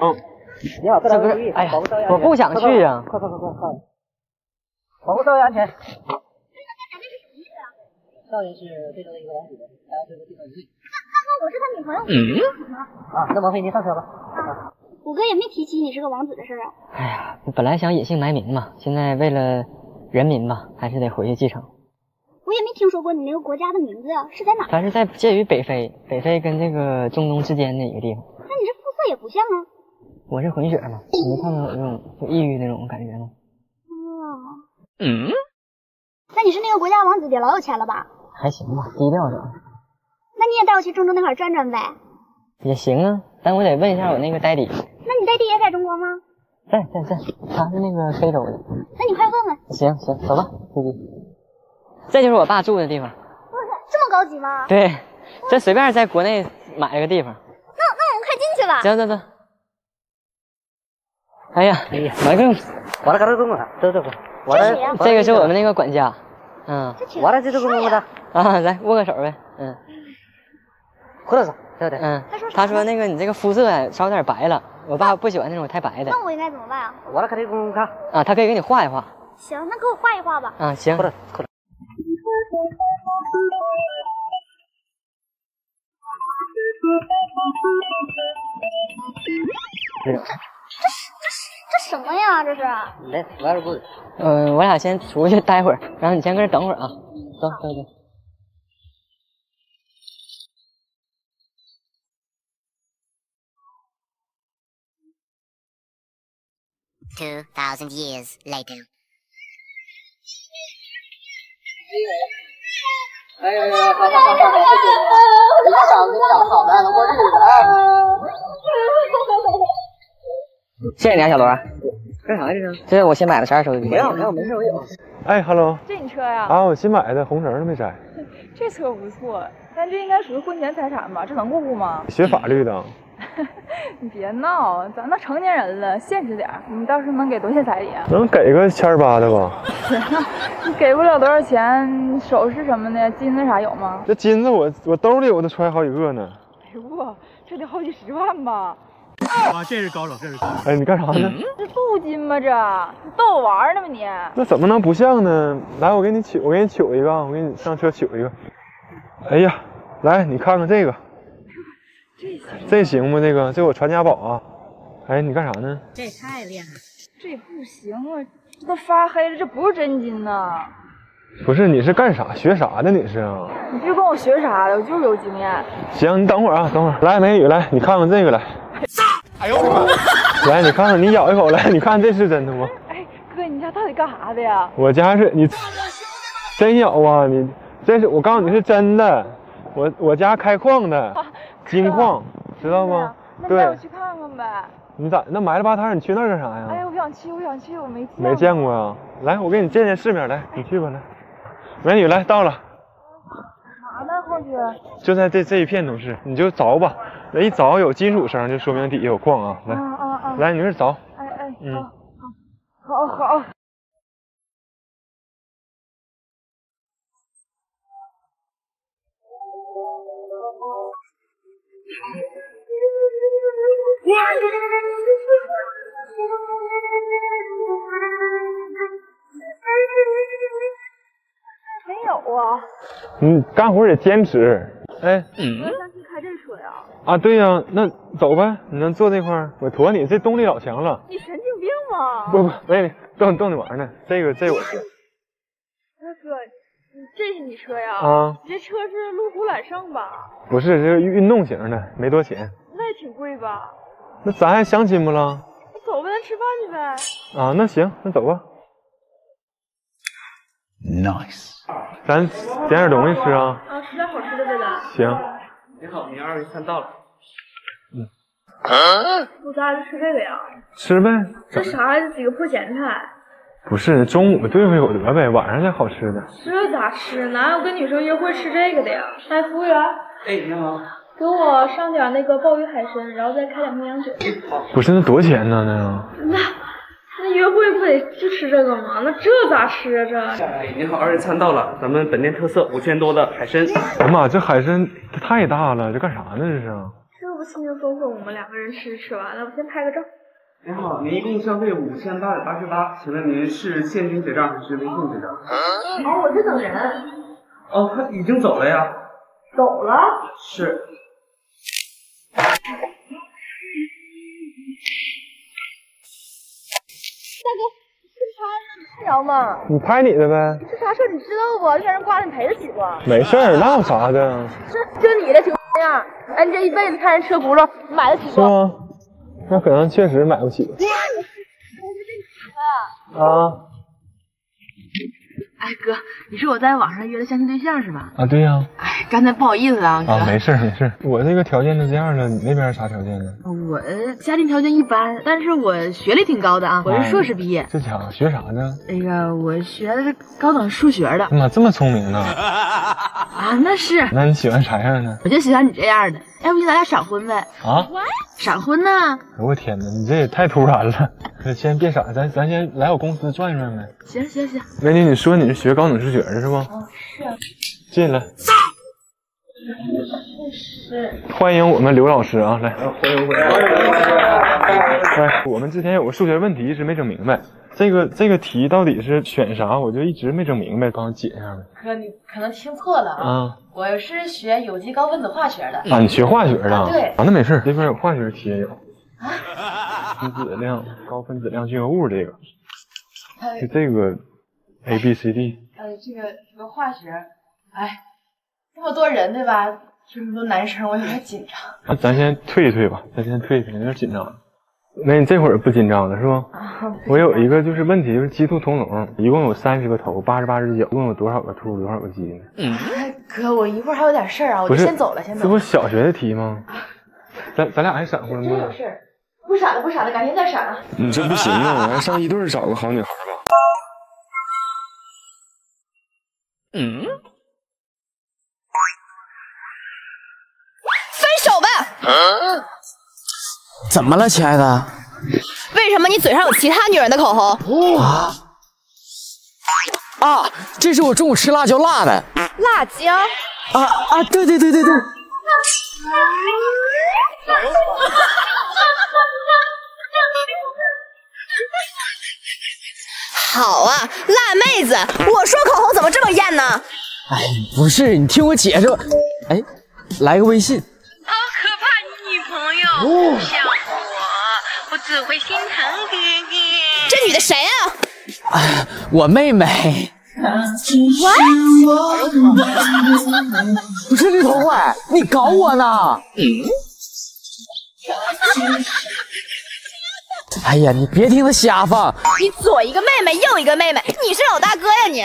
嗯。你好，这不是？哎呀，我不想去啊！快！保护少爷安全。少爷是贵州的一个王子，还要对这地方一岁。那我是他女朋友。嗯。啊，那王菲，您上车吧。啊。 我哥也没提起你是个王子的事啊！哎呀，本来想隐姓埋名嘛，现在为了人民吧，还是得回去继承。我也没听说过你那个国家的名字啊，是在哪？咱是在介于北非跟这个中东之间的一个地方。那你这肤色也不像啊！我是混血嘛，你没看到有那种就抑郁那种感觉吗？嗯。那你是那个国家王子，也老有钱了吧？还行吧，低调点。那你也带我去中东那块儿转转呗？也行啊，但我得问一下我那个呆弟。 那你爹爹也在中国吗？在，他是那个非洲的。那你快问问。行，走吧。这就是我爸住的地方。哇塞，这么高级吗？对，这随便在国内买个地方。那我们快进去吧。行。哎呀，我来，这个是我们那个管家，嗯，我来这就跟我的啊，来握个手呗，嗯，胡老师，对不对？嗯，他说那个你这个肤色呀稍有点白了。 我爸不喜欢那种太白的。那我应该怎么办啊？我来给你公公看啊，他可以给你画一画。行，那给我画一画吧。啊，行。过来。这什么呀？这是？来，我二姑。我俩先出去待会儿，然后你先搁这等会儿啊。走。 2000 years later。 谢谢你啊，小罗。干啥这是？这是我新买的12手机。没有，没事，我有。哎 ，Hello。这你车呀？啊，我新买的，红绳都没摘。这车不错，但这应该属于婚前财产吧？这能过户吗？学法律的。 你别闹，咱都成年人了，现实点。你到时候能给多少彩礼啊？能给个1800的吧？你给不了多少钱，首饰什么的，金子啥有吗？这金子我兜里我都揣好几个呢。呦，这得好几十万吧！啊，这是高手，这是高手！哎，你干啥呢？这镀金吗？这你逗我玩呢吗你？那怎么能不像呢？来，我给你取一个，我给你上车取一个。哎呀，来你看看这个，这行吗？这我传家宝啊！哎，你干啥呢？这也太厉害了！这也不行啊，这都发黑了，这不是真金呐！ 不是，你是干啥学啥的？你是啊？你别管我学啥的，我就是有经验。行，你等会儿啊，等会儿。来，梅雨，来，你看看这个来。哎呦我的妈！来，你看看，你咬一口来，你看这是真的吗？哎，哥，你家到底干啥的呀？我家是你真咬啊！你这是我告诉你是真的，我家开矿的，啊、金矿，知道吗？对，那带我去看看呗。 你咋那埋了吧摊？你去那儿干啥呀？哎呀，我想去，我没见过啊！来，我给你见见世面来，你去吧来。美女来到了，干啥呢？后去？就在这一片都是，你就凿吧，一凿有金属声，就说明底下有矿啊！来，来，你这凿。哎，嗯，好。没有啊！你干活得坚持。哎，我想去开这车呀。啊，对呀、啊，那走呗，你能坐这块儿？我驮你，这动力老强了。你神经病吗？不，妹妹，动你玩呢。这我是。大哥，这是你车呀？啊。你这车是路虎揽胜吧？不是，这是运动型的，没多钱。那也挺贵吧？ 那咱还相亲不了？走吧，咱吃饭去呗。啊，那行，那走吧。Nice， 咱点点东西吃啊。啊，吃点好吃的呗，咱。行。你好，明二十三到了。嗯。啊、我咱俩就吃这个呀。吃呗。这啥？这几个破咸菜。不是，中午对付有得呗，晚上才好吃的。这咋吃？哪有跟女生约会吃这个的呀？哎，服务员。哎，你好。 给我上点那个鲍鱼海参，然后再开两瓶洋酒。不是那多少钱呢？那约会不得就吃这个吗？那这咋吃啊？这。哎，您好，二人餐到了，咱们本店特色5000多的海参。哎呀妈，这海参太大了，这干啥呢？这是？这不轻轻松松吗？两个人吃完了，我先拍个照。您好，您一共消费5888，请问您是现金结账还是微信结账？哦，我在等人。哦，他已经走了呀。走了？是。 大哥，这啥看着吗？你拍你的呗。这啥事儿你知道不？这让人刮了你赔得起不？没事儿，那有啥的。就你这穷样，哎，你这一辈子看人车轱辘，你买得起不？是吗？那可能确实买不起。啊。哎哥，你是我在网上约的相亲对象是吧？啊，对呀、啊。哎，刚才不好意思啊，哥。啊，没事，我这个条件都这样了，你那边啥条件呢？我家庭条件一般，但是我学历挺高的啊，我是硕士毕业。这家伙学啥呢？那个我学的是高等数学的。妈，这么聪明呢？啊，那是。那你喜欢啥样呢？我就喜欢你这样的。要不咱俩闪婚呗？啊？闪婚呢？哎我天哪，你这也太突然了。 先别傻，咱先来我公司转一转呗。行。美女，你说你是学高等数学的是不？哦，是、啊。进来。欢迎我们刘老师啊，来。欢迎。我们之前有个数学问题一直没整明白，这个题到底是选啥，我就一直没整明白，帮我解一下呗。哥，你可能听错了啊。我是学有机高分子化学的。啊，你学化学的？啊、对。啊，那没事，这边有化学题也有。 高分子量聚合物这个，就这个 A B C D， 这个化学，哎，这么多人对吧？这么多男生，我有点紧张。那、啊、咱先退一退吧，有点紧张。那你这会儿不紧张了是吗？啊、我有一个就是问题，就是鸡兔同笼，一共有30个头，88只脚，一共有多少个兔，多少个鸡呢？嗯、哥，我一会儿还有点事儿啊，我就先走了，这不小学的题吗？咱俩还闪婚吗？真有事儿。 不闪了，改天再闪了。你这不行啊，我还上一对找个好女孩吧。嗯，分手吧。啊、怎么了，亲爱的？为什么你嘴上有其他女人的口红？哇！啊，这是我中午吃辣椒辣的。辣椒？啊，对。好啊，辣妹子，我说口红怎么这么艳呢？哎，不是，你听我解释吧。哎，来个微信。好可怕，你女朋友不像我只会心疼哥哥。这女的谁啊？哎，我妹妹。 What？ 不是绿头怪，你搞我呢？哎呀，你别听他瞎放！你左一个妹妹，右一个妹妹，你是老大哥呀你？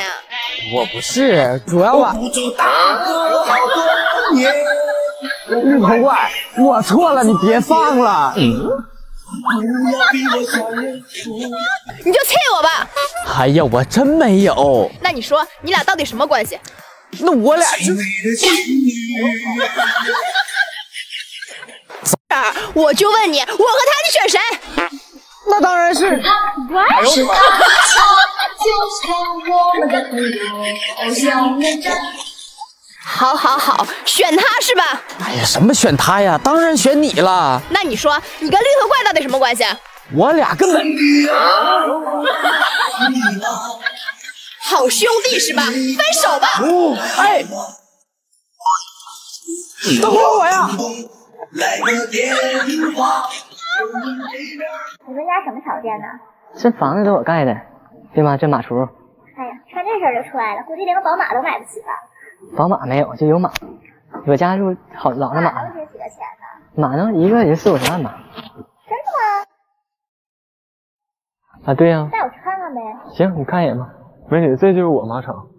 我不是，主要吧。绿头怪，我错了，你别放了。你就气我吧！哎呀，我真没有。那你说你俩到底什么关系？那我俩是我就问你，我和他你选谁？那当然是。好好好，选他是吧？哎呀，什么选他呀？当然选你了。那你说，你跟绿头怪到底什么关系？我俩根本……好兄弟是吧？分手吧。哦、哎，等会我呀。你们家什么条件呢？这房子都我盖的，对吗？这马厨。哎呀，穿这身就出来了，估计连个宝马都买不起吧。 宝马没有，就有马。我家住好老的马。能值几个钱呢？马呢，一个也40、50万吧。真的吗？啊，对呀、啊。带我去看看呗。行，你看一眼吧。美女，这就是我马场，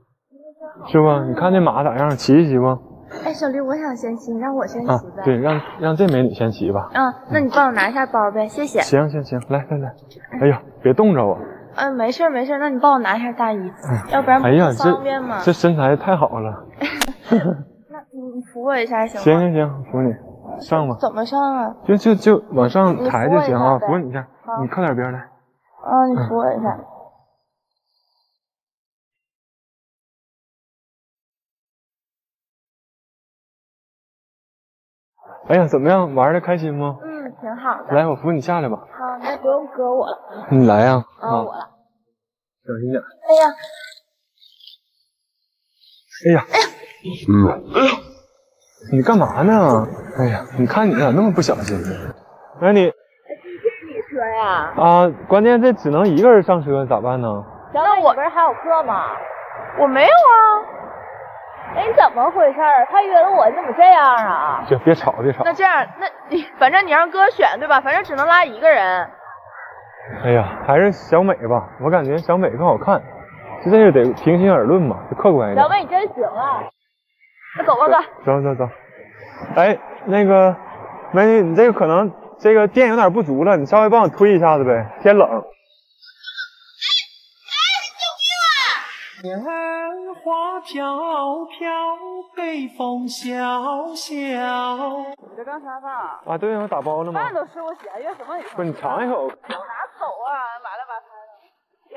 是吧？你看这马咋样？骑一骑不？哎，小驴，我想先骑，你让我先骑呗。啊、对，让这美女先骑吧。嗯，那你帮我拿一下包呗，谢谢。行行行，来，哎呀，别冻着啊。 嗯，没事，那你帮我拿一下大衣，要不然不方便嘛。这身材太好了。那你扶我一下行吗？行，扶你上吧。怎么上啊？就往上抬就行啊，扶你一下。你靠点边来。啊，你扶我一下。哎呀，怎么样？玩的开心吗？嗯。 挺好的，来，我扶你下来吧。好，那不用搁我了。你来呀。啊，我了。小心点。哎呀！哎呀！哎呀！你干嘛呢？哎呀，你看你咋那么不小心呢？哎，你。这车呀。啊，关键这只能一个人上车，咋办呢？那我不是还有课吗？我没有啊。 哎，你怎么回事儿？他约了我，你怎么这样啊？行，别吵。那这样，那你反正你让哥选对吧？反正只能拉一个人。哎呀，还是小美吧，我感觉小美更好看。就这是得平心而论嘛，就客观一点。小美，你真行啊！那走吧，哥。走。哎，那个美女，你这个可能这个电有点不足了，你稍微帮我推一下子呗，天冷。 烟花飘飘，北风萧萧。你这刚啥饭啊？对，我打包了吗？饭都吃我喜爱月什么？不是你尝一口。哪口啊？买了买了。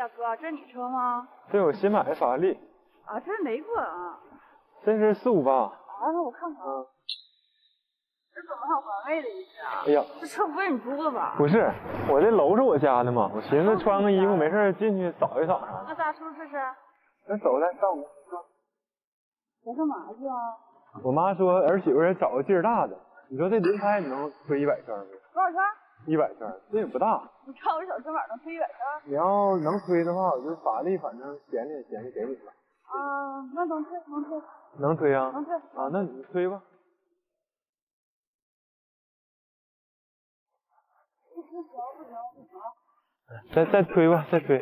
呀哥，这是你车吗？对，我新买的法拉利。啊，这是哪款啊？这是458。啊，那我看看。嗯。这怎么好玩味的一下？哎呀，这车不是你租的吧？不是，我这楼是我家的嘛，我寻思穿个衣服没事进去扫一扫啥。那咱出去吃。 那走来，上我们车。我干嘛去啊？我妈说儿媳妇儿找个劲儿大的，你说这轮胎你能推100圈吗？多少圈？100圈，这也不大。你看我小身板能推100圈？你要能推的话，我就法力，反正闲着给你吧。啊，那能推。能推啊？能推。啊，那你推吧。不行。再推吧，再推。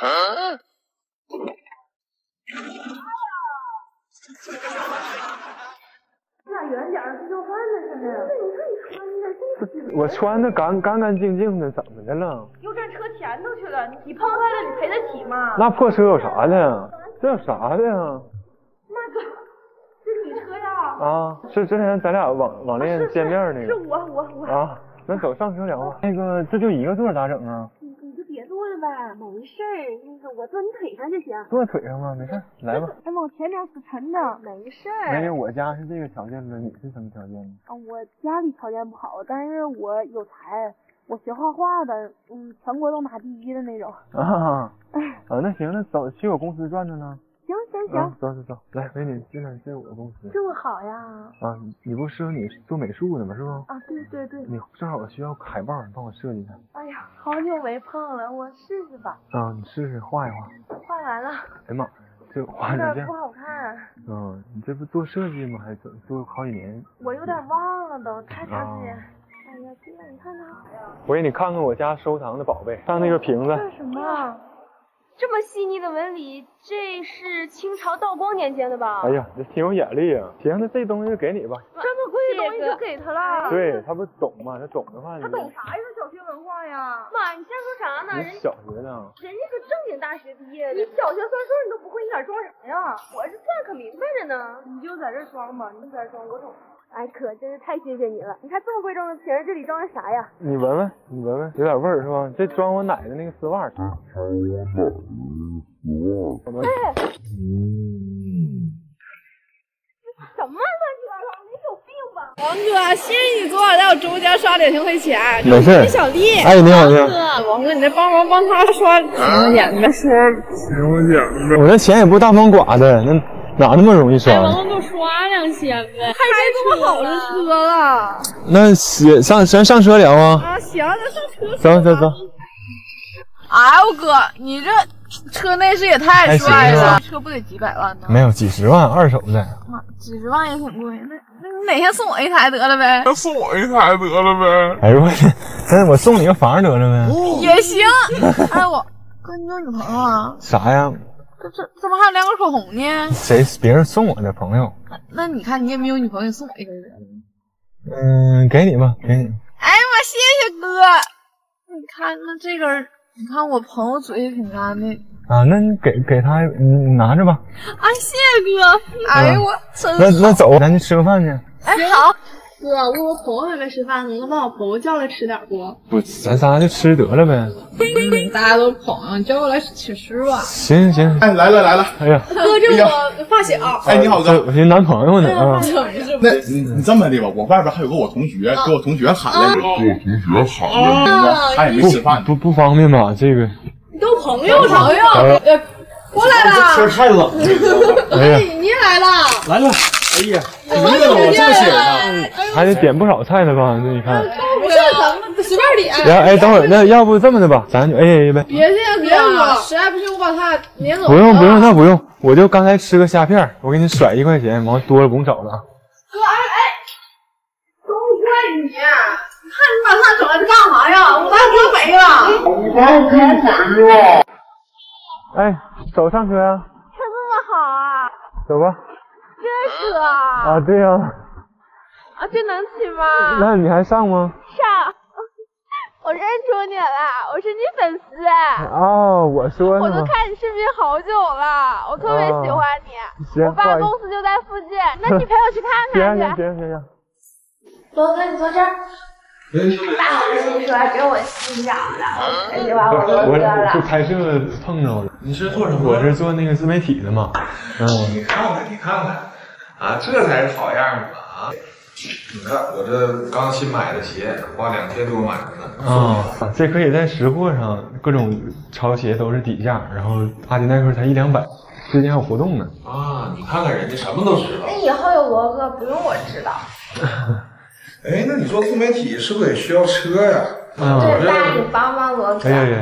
啊！你俩远点，这就换了似的。对，你看你穿的，我穿的干干净净的，怎么的了？又挣车前头去了，你碰他了，你赔得起吗？那破车有啥的？这有啥的呀？那个，这是你车呀？啊，是之前咱俩网恋见面那个。是我。啊，那走上车聊吧。那个这就一个座咋整啊？你就别坐了呗，没事儿。那个我坐你腿上就行。坐腿上吗？没事，来吧。哎妈，我前脸死沉的，没事儿。没有，我家是这个条件的，你是什么条件呢？啊，我家里条件不好，但是我有才。我学画画的，全国都拿第一的那种。那行，那走去我公司转转呢。行、啊，走，来，美女，这是我公司。这么好呀？啊，你不说你做美术的吗？是不？啊，对。你正好需要海报，你帮我设计一下。哎呀，好久没碰了，我试试吧。啊，你试试画一画。画完了。哎妈，这画成这样不好看。嗯，你这不做设计吗？还做好几年。我有点忘了都，太长时间。哎呀，姐，你看看。我给你看看我家收藏的宝贝，看那个瓶子。这是什么？这么细腻的纹理，这是清朝道光年间的吧？哎呀，这挺有眼力啊！行，那这东西就给你吧。这么贵的东西就给他了？对，他不懂吗？他懂的话，他懂啥呀？他小学文化呀！妈，你瞎说啥呢？人小学呢？人家可正经大学毕业的。你小学算数你都不会，你咋装啥呀？我这算可明白着呢。你就在这装吧，你就在这装，我懂。哎，可真是太谢谢你了！你看这么贵重的瓶儿，这里装的啥呀？你闻闻，有点味儿是吧？这装我奶奶那个丝袜。哎，什么乱七八糟，你有病吧？王哥，谢谢你昨晚在我直播间刷两千块钱，没事。小丽，哎，你好，你好。王哥，你再帮忙他刷几块钱呗？刷几块钱呗？我这钱也不大风刮的，那哪那么容易刷？哎，王哥给我刷两千呗！开这么好的车了。那行，咱上车聊啊。啊，行，咱上车。走。哎呦哥，你这车内饰也太帅了，车不得几百万呢？没有，几十万，二手的。妈，几十万也挺贵。那你哪天送我一台得了呗？那送我一台得了呗？哎呦我去，那我送你个房得了呗？也行。哎我哥，你有女朋友啊？啥呀？这怎么还有两根口红呢？谁？别人送我的朋友。那你看你也没有女朋友，你送我一根。嗯，给你吧，给你。哎呀妈，谢谢哥。你看那这根。你看我朋友嘴挺干的啊，那你给他，你拿着吧。啊，谢谢哥。哎呦我真好。那走，咱去吃个饭去。哎好，哥，我朋友在吃饭呢，能把我朋友叫来吃点不？咱仨就吃得了呗。大家都朋友，叫过来请吃吧。行。哎，来了。哎呀，哥，这我发小。哎，你好哥，我是男朋友呢啊。那你这么的吧，我外边还有个我同学喊来着，他也没吃饭，不方便吧？这个你都朋友，过来了。天太冷了。哎呀，你来了。来了。哎呀，你怎么这么些呢？还得点不少菜呢吧？那你看。不是咱们随便点。哎，等会儿那要不这么的吧，咱就 AA 呗。别，实在不行我把他撵走。不用，那不用，我就刚才吃个虾片，我给你甩1块钱，完多了不用找了。哥，哎，都怪你！你看你把他整来这干啥呀？我把车没了。你把我车没了。哎，走上车啊。车这么好啊？走吧。这车啊？啊，对呀。啊，这能骑吗？那你还上吗？上。我认出你了，我是你粉丝。哦，我说呢。我都看你视频好久了，我特别喜欢你。行。我爸公司就在附近，那你陪我去看看去。行。罗哥，你坐这儿。爸我跟你说，这我欣赏的，这把我乐了。我拍摄碰着了。你是做什么？我是做那个自媒体的嘛。你看看，啊，这才是好样的啊！你看我这刚新买的鞋，花2000多买的呢。啊，这可以在识货上，各种潮鞋都是底价，然后阿迪耐克才100-200，最近还有活动呢。啊，你看看人家什么都知道。那以后有罗哥不用我知道。哎，那你说自媒体是不是也需要车呀？对，大你帮帮罗哥。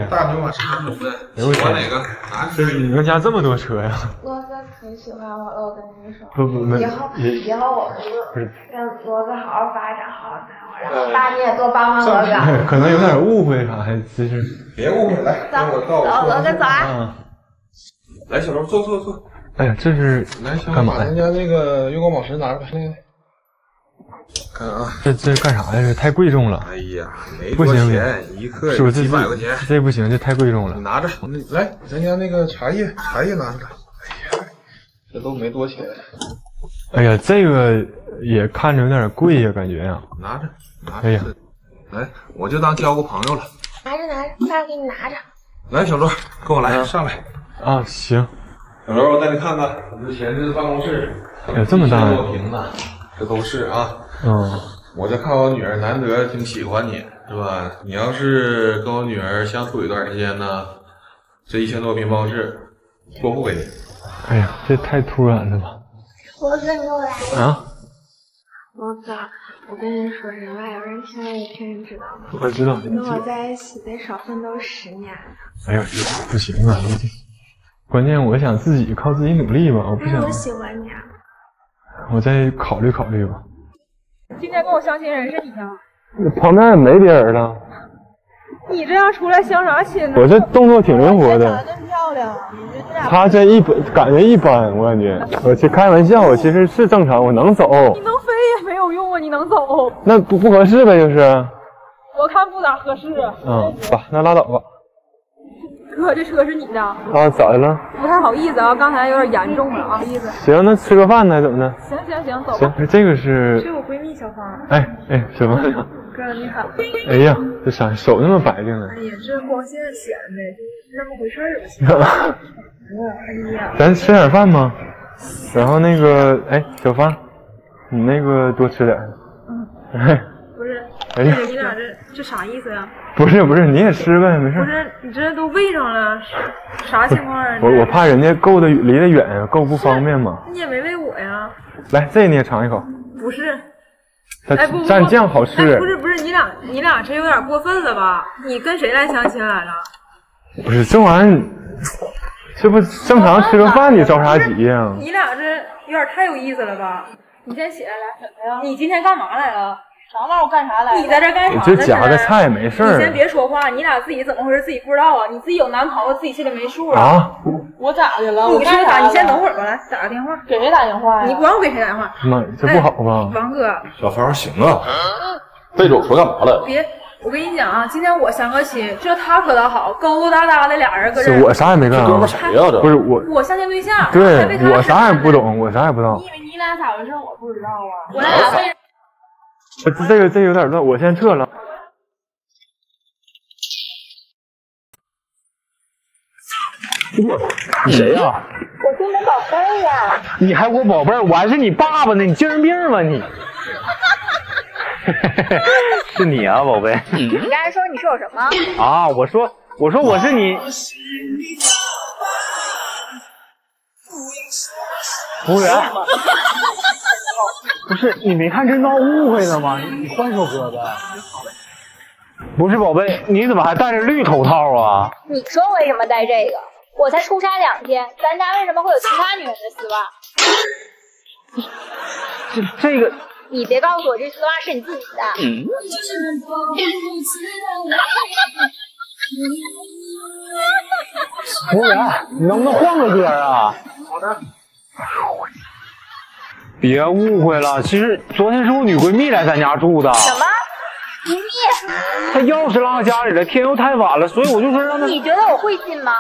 大牛马车什么的，喜欢哪个拿去。你们家这么多车呀？罗哥可喜欢我了，我跟你说。不，以后我们让罗哥好好发展，好好干活。然后大你也多帮帮罗哥。可能有点误会啥，还其实别误会，来，跟我告诉我。走，罗哥走啊！来，小罗坐。哎呀，这是干嘛呀？人家那个月光宝石拿着吧，那个。看啊，这干啥呀？这太贵重了。哎呀，没多钱，一克700块钱，这不行，这太贵重了。你拿着，来，咱家那个茶叶拿出来。哎呀，这都没多钱。哎呀，这个也看着有点贵呀，感觉呀。拿着，拿着。哎呀，来，我就当交个朋友了。拿着，拿着，爸给你拿着。来，小罗，跟我来，上来。啊，行。小罗，我带你看看我这前置办公室。哎，这么大呀！多平的，这都是啊。嗯。我这看我女儿难得挺喜欢你，是吧？你要是跟我女儿相处一段时间呢，这1000多平办公室过户给你。哎呀，这太突然了吧！ 猴子，你给我来啊！猴子，我跟你说实话，有人听你听，你知道吗？我知道。你跟我在一起得少奋斗10年。哎呀，不行啊！关键我想自己靠自己努力吧，我不想。我喜欢你啊！我再考虑考虑吧。今天跟我相亲人是你啊？旁边也没别人了。你这样出来相啥亲呢？我这动作挺灵活的。 漂亮，他这一般，感觉一般，我感觉。我去开玩笑，我其实是正常，我能走。你能飞也没有用啊，你能走。那不合适呗，就是。我看不咋合适。嗯，吧，那拉倒吧。哥，这车是你的？啊，咋的了？不太好意思啊，刚才有点严重了啊，意思。行，那吃个饭呢，怎么的？行行行，走吧。行，这个是。这是我闺蜜小芳。哎哎，小芳。哥，你好。哎呀，这啥手那么白净呢？哎呀，这光线显的。 那么回事儿不行。咱吃点饭吗？然后那个，哎，小芳，你那个多吃点。嗯。哎。不是。哎呀，你俩这啥意思呀？不是不是，你也吃呗，没事。不是，你这都喂上了，啥情况啊？我怕人家够的离得远呀，够不方便嘛。你也没喂我呀。来，这你也尝一口。不是。 哎不，蘸酱好吃。不是不是，你俩这有点过分了吧？你跟谁来相亲来了？ 不是这玩意儿，这不正常吃个饭，你着啥急呀？你俩这有点太有意思了吧？你先起来来，什么呀？你今天干嘛来了？啥玩意儿？我干啥来了？你在这干啥？你就夹个菜没事儿。你先别说话，你俩自己怎么回事？自己不知道啊？你自己有男朋友，自己心里没数啊？啊？我咋的了？你是啥？你先等会儿吧，来打个电话。给谁打电话呀？你管我给谁打电话？妈，这不好吧？王哥，小芳，行啊，背着我说干嘛了？别。 我跟你讲啊，今天我相个亲，这他可倒好，勾勾搭搭的俩人搁这。我啥也没干啊，哥们谁呀？这不是我相亲对象。对，我啥也不懂，我啥也不知道。你以为你俩咋回事？我不知道啊。我俩为这个有点乱，我先撤了。你谁呀？我是你宝贝儿呀。你还我宝贝儿？我还是你爸爸呢？你精神病吧你？ 是你啊，宝贝。你刚才说你说我什么？啊，我说我是你。服务员，不是你没看这闹误会了吗？你换首歌呗。不是宝贝，你怎么还戴着绿头套啊？你说为什么戴这个？我才出差2天，咱家为什么会有其他女人的丝袜？这个。 你别告诉我这丝袜是你自己的。嗯、服务员，你能不能换个歌啊？好的。别误会了，其实昨天是我女闺蜜来咱家住的。什么？闺蜜？她钥匙落家里了，天又太晚了，所以我就说让她。你觉得我会信吗？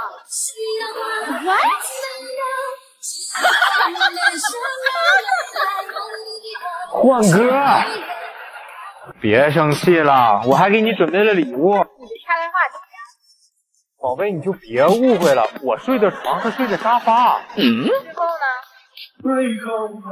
换歌，别生气了，我还给你准备了礼物。你这插电话怎么样？宝贝，你就别误会了，我睡的床和睡的沙发。嗯。之后呢？哎呦我的妈！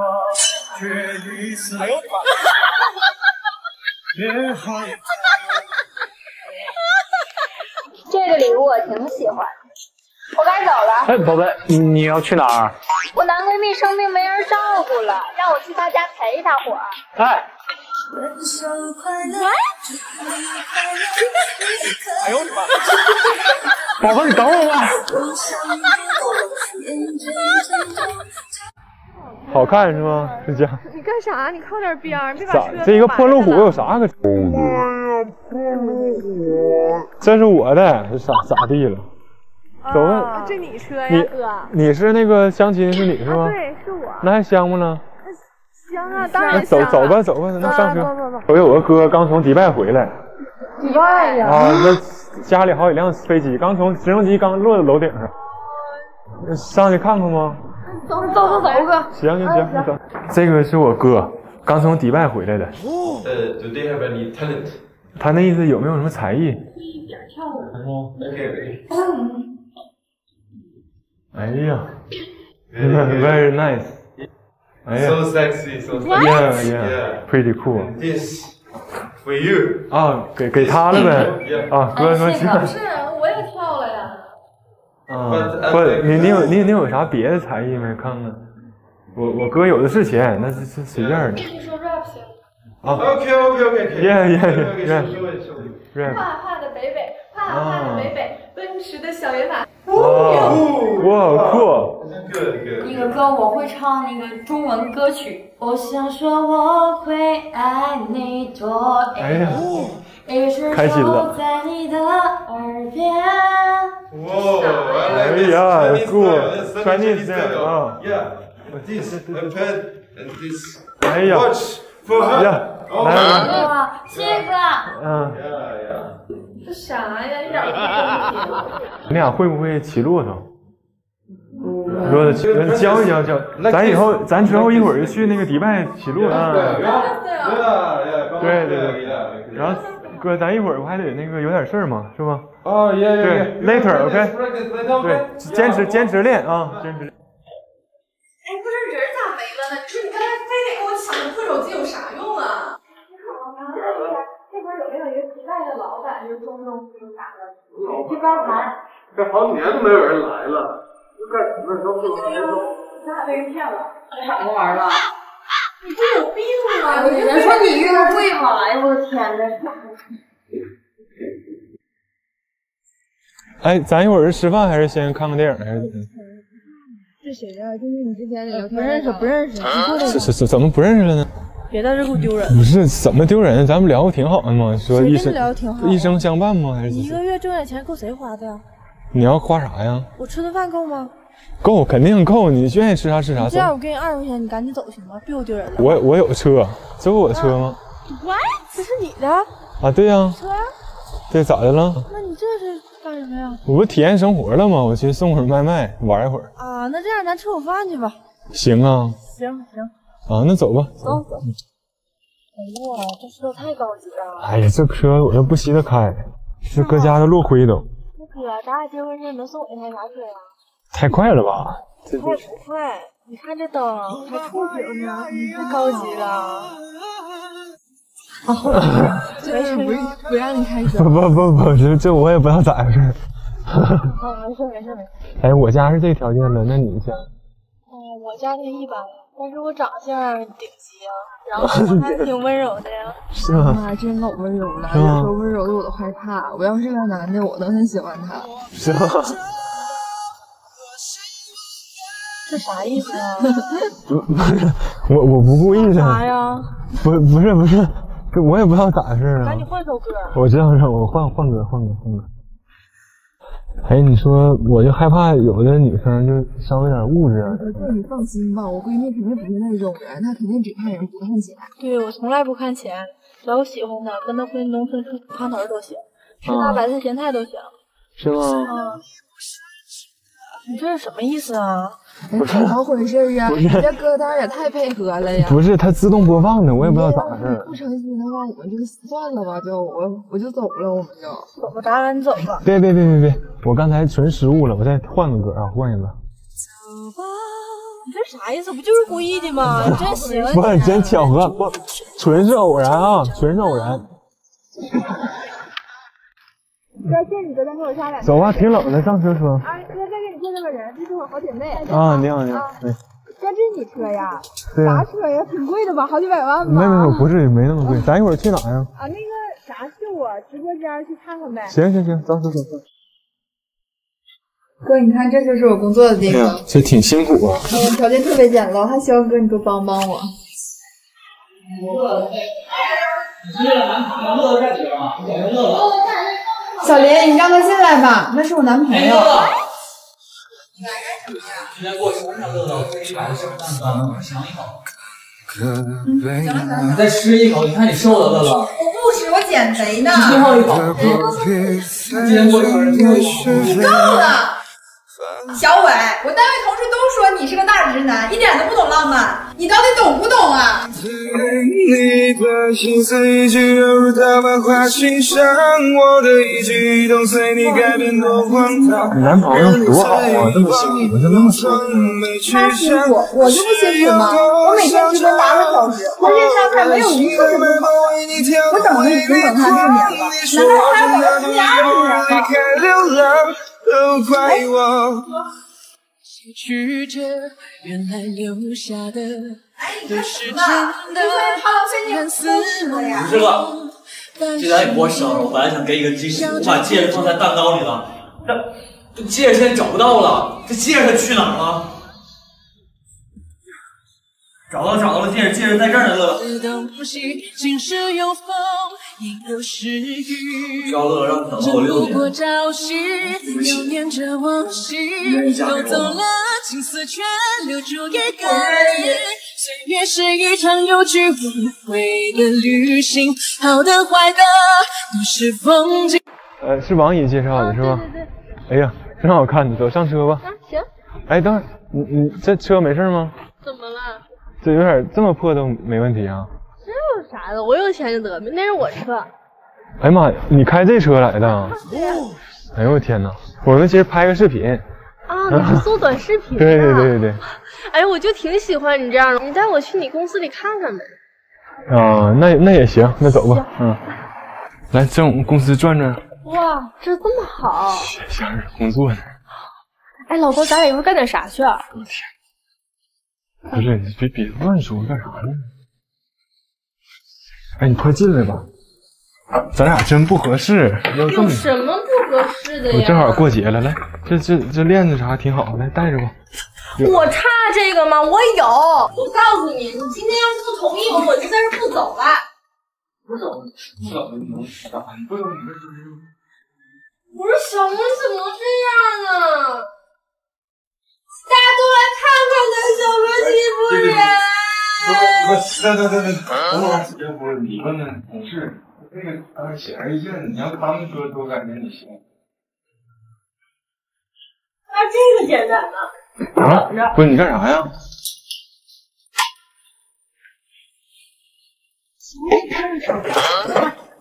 这个礼物我挺喜欢的。 我该走了。哎，宝贝，你要去哪儿？我男闺蜜生病没人照顾了，让我去他家陪他会儿。哎。哎呦我的妈！宝贝，你等我吧。好看是吗？是这样。你干啥？你靠点边儿，别把车。这一个破路虎有啥可？哎呀，破路虎。这是我的，这咋地了？ 走吧，这你车呀，哥。你是那个相亲是你是吗？对，是我。那还香不呢？香啊，当然香。走吧，那上车。我有个哥刚从迪拜回来。迪拜呀？啊，那家里好几辆飞机，刚从直升机刚落到楼顶上。上去看看吗？走，欧哥。行，这个是我哥，刚从迪拜回来的。Do they have any talent？ 他那意思有没有什么才艺？一点跳舞。哦 ，OK。哎呀 ，Very nice。哎呀 ，So sexy, so sexy. Yeah, pretty cool. This for you. 啊，给他了呗。啊，哥说去。不是，我也跳了呀。啊，不，你有啥别的才艺没？看看，我哥有的是钱，那是随便的。你说 rap 行。 OK， 耶，怕的北，怕的北，奔驰的小野马。哇，酷！那个歌我会唱，那个中文歌曲。我想说我会爱你多一一直守在你的耳边。哎呀，酷 ，Chinese 啊 ，Yeah，this iPad and this watch。 来，谢哥。嗯。这啥呀？一点都不懂。你俩会不会骑骆驼？骆驼，教一教。咱之后一会儿就去那个迪拜骑骆驼。对。然后哥，咱一会儿不还得那个有点事儿吗？是吧？哦，对 ，later OK。对，坚持练啊，坚持练。 哎，不是人咋没了呢？你说你刚才非得给我抢破手机有啥用啊？你看我刚才这边有没有一个迪拜的老板，就是中东服啥的？你这边玩，这好几年都没有人来了，就干什么都不能弄。咱俩被人骗了，干什么玩了？你不有病吗？人说你约个会吗？哎呦我的天哪！哎，咱一会儿是吃饭还是先看个电影还是怎么？ 是谁呀、啊？就是你之前聊天不认识，怎么不认识了呢？别在这给我丢人！不是怎么丢人，咱们聊的挺好的嘛，说一生聊挺好，一生相伴吗？还是一个月挣点钱够谁花的呀、啊？你要花啥呀？我吃顿饭够吗？够，肯定够。你愿意吃啥吃啥。这样我给你20块钱，你赶紧走行吗？别给我丢人了。我有车，这不我车吗 ？What？ 这是你的？啊，对呀、啊。车、啊。对，咋的了？那你这是？ 干什么呀？我不体验生活了吗？我去送会儿外卖，玩一会儿啊。那这样咱吃口饭去吧？行啊。行啊，那走吧。走。哎呀，这车太高级了。哎呀，这车我又不稀得开，这搁家都落灰都。那哥，咱俩结婚时你能送我一台啥车呀？太快了吧？太不快，你看这灯还触屏呢，太高级了。 啊，不让你开车。不，这我也不知道咋回事。啊，没事。哎，我家是这条件的，那你家？哦，我家庭一般，但是我长相顶级啊，然后还挺温柔的呀。是吗？妈，真老温柔了，有时候温柔的我都害怕。我要是个男的，我都很喜欢他。是吗？这啥意思啊？不是，我不故意的。啥呀？不是。 我也不知道咋回事啊！赶紧换首歌。我知道，我换歌。哎，你说，我就害怕有的女生就稍微有点物质。哥，你放心吧，我闺蜜肯定不是那种人，她肯定只看人不看钱。对，我从来不看钱，只要我喜欢她，跟她混农村吃炕头都行，吃大白菜咸菜都行。是吗？啊。你这是什么意思啊？ 怎么回事呀？人家歌单也太配合了呀！不是，它自动播放的，我也不知道咋回事。不诚心的话，我们就算了吧，就我就走了，我们就走吧，咱俩你走吧。别，我刚才纯失误了，我再换个歌啊，换一个。走吧，你这啥意思？不就是故意的吗？你真行！不是真巧合，不，纯是偶然啊，纯是偶然。哥，谢你昨天给我刷两。走吧，挺冷的，上车说。啊，哥，再给你介绍个人，这是我好姐妹。啊，你好。哥，这是你车呀？对啊。啥车呀？挺贵的吧？好几百万吧？没，不至于，没那么贵。咱一会儿去哪呀？啊，那个啥，去我直播间去看看呗。行，走。哥，你看，这就是我工作的地方。这挺辛苦啊。嗯，条件特别简陋，还希望哥你多帮帮我。小林，你让他进来吧，那是我男朋友。你俩干什么呀？今天给我尝尝乐乐，我给你买个生蛋糕，我尝一口。行了，你再吃一口，你看你瘦了，乐乐。我不吃，我减肥呢。最后一口。今天过生日，你够了。小伟，我单位同事都说你是个大直男，一点都不懂浪漫，你到底懂不懂啊？你的心思一句犹如大白话心上，我的一举一动随你改变多荒唐。男朋友多好啊，这么幸福，就那么幸福。他幸福，我就不幸福吗？我每天直播8个小时，他电视上看没有一个是不好。我等了已经等他6年了，难道他等了20年吗？ 都怪我。失去着，原来留下的都是真的。难思念。不是哥，这单也给我少了，我本来想给你个惊喜，我把戒指放在蛋糕里了，这戒指现在找不到了，这戒指去哪儿了？找到了，戒指在这儿呢，乐乐。 赵乐，让我等了我6年。愿意嫁给我吗？是王姨介绍的是吧？对对对。哎呀，真好看，你走上车吧。啊，行。哎，等会儿，你这车没事吗？怎么了？这有点这么破都没问题啊。 这有啥的？我有钱就得那是我车。哎妈呀，你开这车来的？哎呦我天哪！我们今儿拍个视频啊，你是做短视频？对。哎，我就挺喜欢你这样的，你带我去你公司里看看呗。啊，那也行，那走吧，嗯。来，上我们公司转转。哇，这这么好。想着工作呢。哎，老公，咱俩一会儿干点啥去啊？我天，不是你别乱说，干啥呢？ 哎，你快进来吧，咱俩真不合适。有什么不合适的呀？我正好过节了，来，这链子啥挺好，来戴着吧。我差这个吗？我有。我告诉你，你今天要是不同意我就在这不走了。不走，不走，不是小萌，怎么这样呢？大家都来看看咱小萌欺负人。 不是，要不你问问同事，那个当然显而易见，你要跟他们说说，我感觉你行。啊，这个简单呢。啊？不是你干啥呀？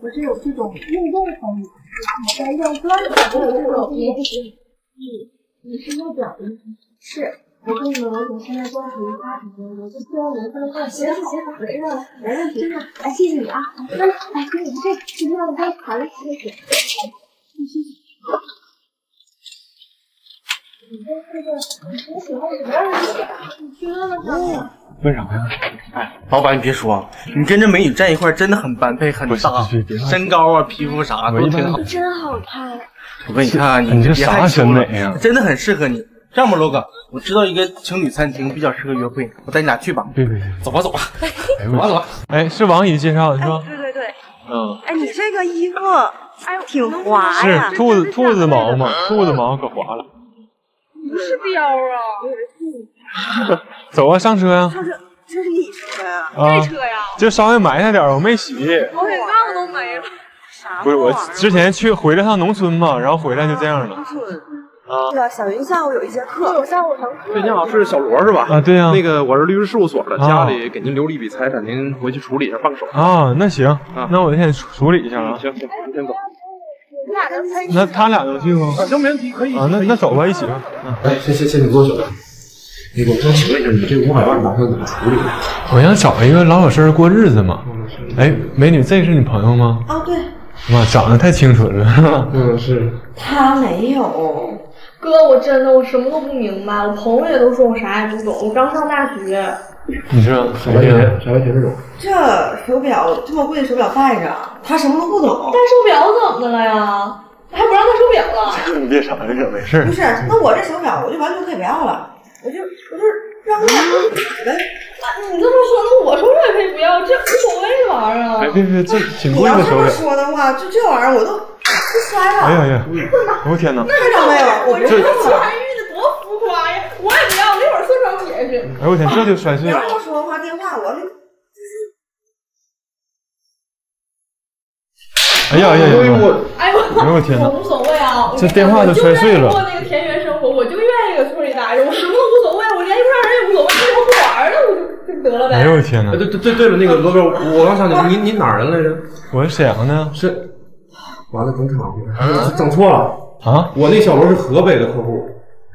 我是有这种运动风格，我在用专业的手机。你是用表的？是。 我跟你们罗总现在关系无法解决，我就希望你们快快行，没事了，没问题，真的，哎，谢谢你啊，那哎，给你们这，今天我帮谈了，谢谢，你这是你喜欢什么样的女人？你去问问他。问啥呀？哎，老板，你别说，你跟这美女站一块真的很般配，很搭，身高啊，皮肤啥都挺好，真好看。我跟你看，你这啥审美呀？真的很适合你。 这样吧，罗哥，我知道一个情侣餐厅比较适合约会，我带你俩去吧。对，走吧，走吧。哎，是王姨介绍的是吧？对。嗯。哎，你这个衣服，哎，挺滑呀。是兔子毛嘛，兔子毛可滑了。不是膘啊。走啊，上车呀。上车，这是你车呀？这车呀？就稍微埋汰点，我没洗。我给帽子都没了。啥？不是我之前去回来趟农村嘛，然后回来就这样了。农村。 啊，对啊，小云下午有一节课，我下午上课。对，你好，是小罗是吧？啊，对呀。那个我是律师事务所的，家里给您留了一笔财产，您回去处理一下，帮手。啊，那行，那我先处理一下啊。行，你先走。你俩能参与？那他俩能去吗？行，没问题，可以。啊，那走吧，一起吧。哎，先请坐，小罗。那个，我想请问一下，你这500万打算怎么处理？我想找一个老老实实过日子嘛。哎，美女，这是你朋友吗？啊，对。妈，长得太清纯了。嗯，是。他没有。 哥，我真的什么都不明白，我朋友也都说我啥也不懂，我刚上大学。你知道啥玩意这种？这手表这么贵的手表戴着，他什么都不懂。戴手表怎么的了呀？还不让戴手表了？你别傻了，没事。不是，那我这手表我就完全可以不要了，我就让他俩都买呗。那你这么说，那我手表也可以不要，这无所谓玩意儿啊。哎，别，这挺贵的手表。你要这么说的话，就这玩意儿我都。 摔了！哎呀呀！我天哪！那还咋没有？我这穿玉的多浮夸呀！我也不要，我一会儿送上解释。哎我天，这就摔碎了！你要不说的话，电话我这……哎呀呀呀！哎我天哪！我无所谓啊！这电话都摔碎了。过那个田园生活，我就愿来着，我什么都无所谓，我连一块人也无所谓，我不玩了，我就得了呗。哎呦我天哪！对了，那个罗哥，我刚想你哪儿人来着？我是沈阳的，是完了整场了，整错了啊！我那小罗是河北的客户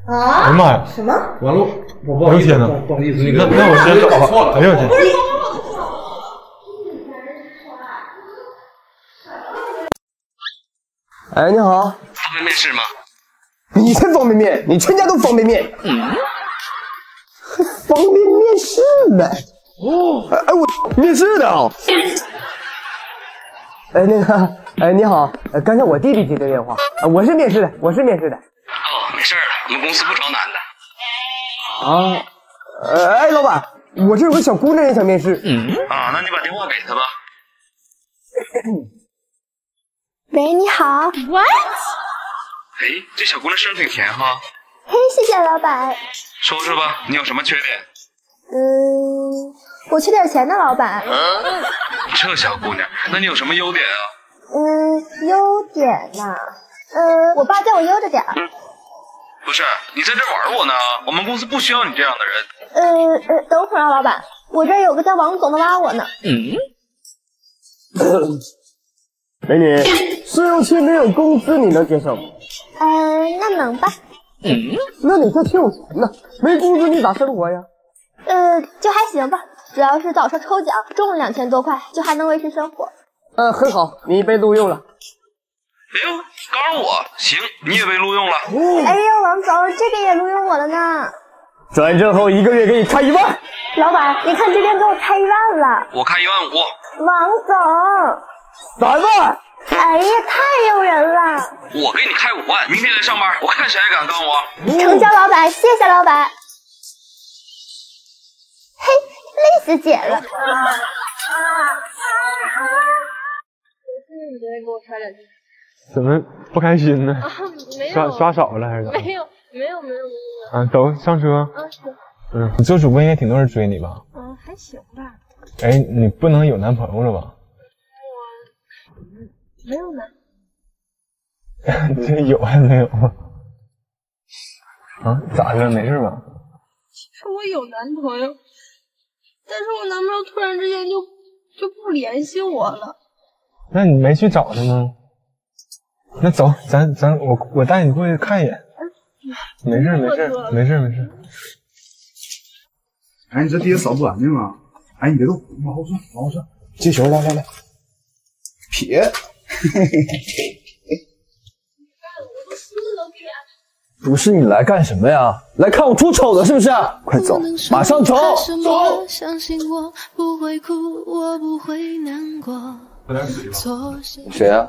啊！哎妈呀！什么？完了，我不好意思，不好意思，那我先搞错了，哎呦我天！哎，你好，方便面是吗？你才方便面，你全家都方便面。方便面是呗？哦，哎，我面试的啊。哎，那个，哎，你好，刚才我弟弟接的电话，我是面试的，哦，没事了，我们公司不招男的。啊，哎，老板，我这有个小姑娘也想面试。啊，那你把电话给她吧。喂，你好。What？ 哎，这小姑娘声挺甜哈。嘿，谢谢老板。说说吧，你有什么缺点？我缺点钱呢，老板。这小姑娘，那你有什么优点啊？优点呢？我爸叫我悠着点儿。不是，你在这玩我呢？我们公司不需要你这样的人。等会儿啊，老板，我这有个叫王总的拉我呢。美女，试用期没有工资，你能接受吗？那能吧。那你这挺有钱呢，没工资你咋生活呀？就还行吧，主要是早上抽奖中了2000多块，就还能维持生活。很好，你被录用了。哎呦，告诉我，行，你也被录用了。哎呦，王总，这个也录用我了呢。转正后一个月给你开1万。老板，你看这边给我开1万了。我开1万5。王总。3万！哎呀，太诱人了！我给你开5万，明天来上班，我看谁还敢跟我。成交，老板，谢谢老板。嘿，累死姐了。你昨天给我刷两千，怎么不开心呢？刷少了还是咋？没有。啊，走，上车。你做主播应该挺多人追你吧？还行吧。哎，你不能有男朋友了吧？没有呢，这有还没有吗？啊，咋的？没事吧？其实我有男朋友，但是我男朋友突然之间就不联系我了。那你没去找他吗？那走，我带你过去看一眼。没事。哎，你这地下扫不干净啊！哎，你别动，往后转，这球来，撇。不是你来干什么呀？来看我出丑的是不是？快走，马上走！走。谁呀？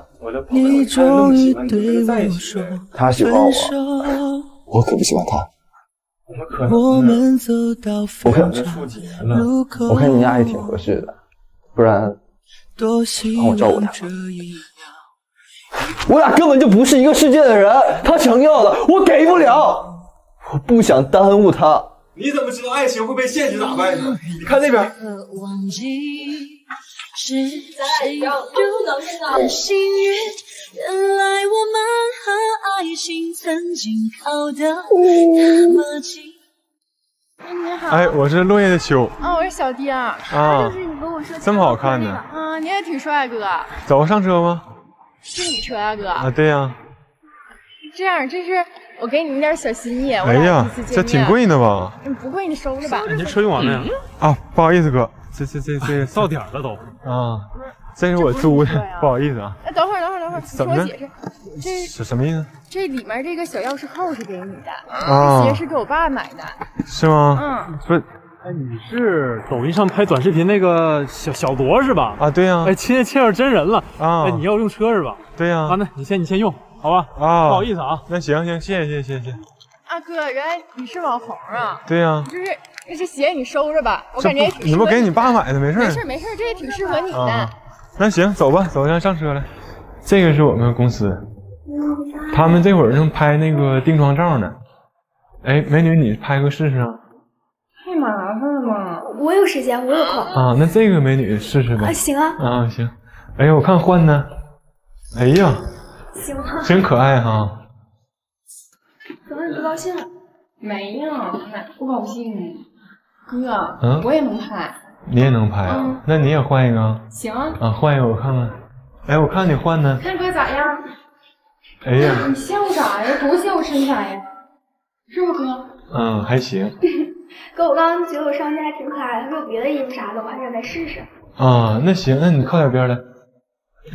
你终于对我说，他喜欢我，我可不喜欢他。我看你家也挺合适的，不然。帮我照顾他。我俩根本就不是一个世界的人，他想要的我给不了，我不想耽误他。你怎么知道爱情会被现实打败呢？你看那边。哎，我是落叶的秋。我是小丁啊。就是你跟我说这么好看呢。啊，你也挺帅哥。走，上车吗？是你车啊，哥。啊，对呀。这样，这是我给你一点小心意。哎呀，这挺贵的吧？不贵，你收着吧。你这车用完没有？啊，不好意思，哥，这到点了都。啊，这是我租的，不好意思啊。哎，等会儿，你听我解释。这什么意思？这里面这个小钥匙扣是给你的，啊，鞋是给我爸买的。是吗？不是。哎，你是抖音上拍短视频那个小罗是吧？啊，对呀。哎，亲眼见着真人了啊！哎，你要用车是吧？对呀。啊，那你先用，好吧？啊，不好意思啊。那行，谢谢。啊，哥，原来你是网红啊？对呀。就是那这鞋你收着吧，我感觉也挺适合你。你不给你爸买的，没事，这也挺适合你的。那行，走吧，上车来。这个是我们公司，他们这会儿正拍那个定妆照呢。哎，美女，你拍个试试啊。太麻烦了，我有时间，我有空啊。那这个美女试试吧。啊，行啊。啊，行。哎呀，我看换呢。哎呀，行啊，真可爱哈。怎么你不高兴了？没有，我搞不定。哥，嗯，我也能拍。你也能拍啊？那你也换一个。行啊，换一个我看看。哎，我看你换的。看出来咋样？哎呀，你笑啥呀？多像我身材呀，是不哥？嗯，还行。哥，我刚刚觉得我上身还挺可爱的，还有别的衣服啥的，我还想再试试。啊，那行，那你靠点边来，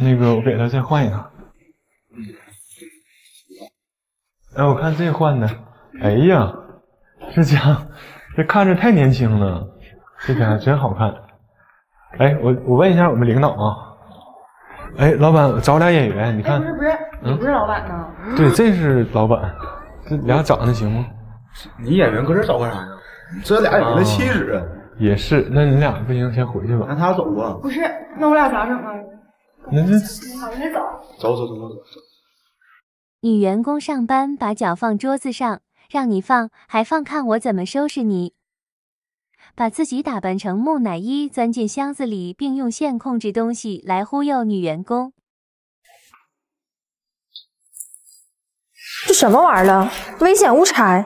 那个我给他再换一个。 哎，我看这换的，哎呀，这家伙这看着太年轻了，这家伙真好看。哎，我问一下我们领导啊，哎，老板找俩演员，你看，哎、不是，你不是老板呢？对，这是老板，这俩长得行吗？你演员搁这找干啥呀？这俩演员的气质、啊、也是，那你俩不行，先回去吧。那他走吧。不是，那我俩咋整啊？那这，好，那走。走。 女员工上班把脚放桌子上，让你放还放，看我怎么收拾你！把自己打扮成木乃伊，钻进箱子里，并用线控制东西来忽悠女员工。这什么玩意儿？危险物拆！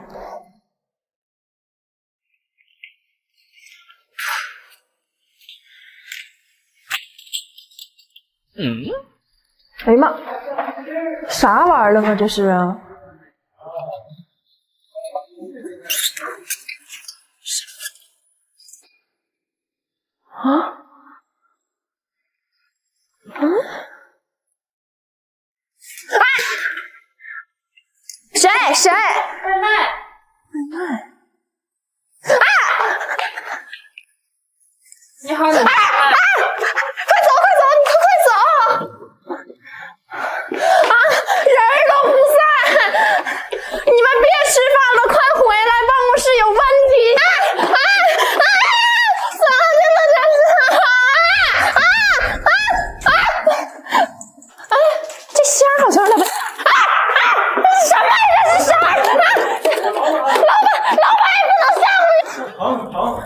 嗯，哎呀妈！ 啥玩意儿了吗？这是啊！啊？嗯？啊！谁？外卖！啊！你好，你好！啊！快走！你快走！ 啊，人都不在！你们别吃饭了，快回来，办公室有问题！啊！这仙儿好像有点……这是什么？老板也不能下回。成，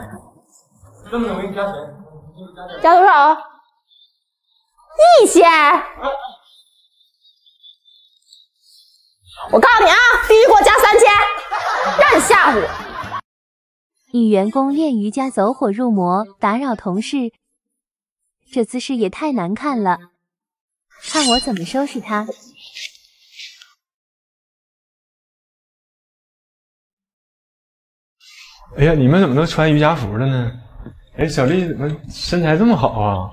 这么的我给你加钱，加多少？1000。 我告诉你啊，第一给我加3000，让你吓唬我！女员工练瑜伽走火入魔，打扰同事，这姿势也太难看了，看我怎么收拾她！哎呀，你们怎么都穿瑜伽服了呢？哎，小丽怎么身材这么好啊？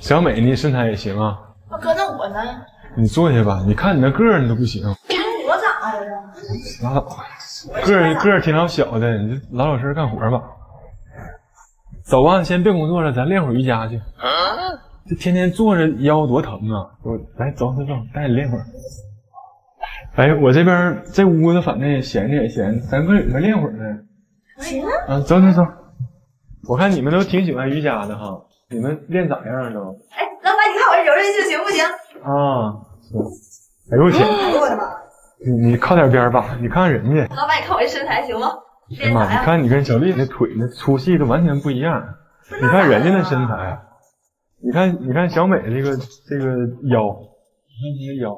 小美，你身材也行啊。哥，那我呢？你坐下吧，你看你那个儿，你都不行。 拉倒吧，个儿挺老小的，你就老老实实干活吧。走啊，先别工作了，咱练会儿瑜伽去。这天天坐着腰多疼啊！我来走，带你练会儿。哎，我这边这屋子反正也闲着也闲，咱哥几个练会儿呗。行啊。啊，走。我看你们都挺喜欢瑜伽的哈，你们练咋样都？哎，老板，你看我这柔韧性行不行？啊，行。哎呦我天！哎呦我的妈！ 你靠点边吧，你看人家。老板，你看我这身材行吗？哎妈，你看你跟小丽那腿那粗细都完全不一样。你看人家那身材，你看小美这个腰，你看这个腰，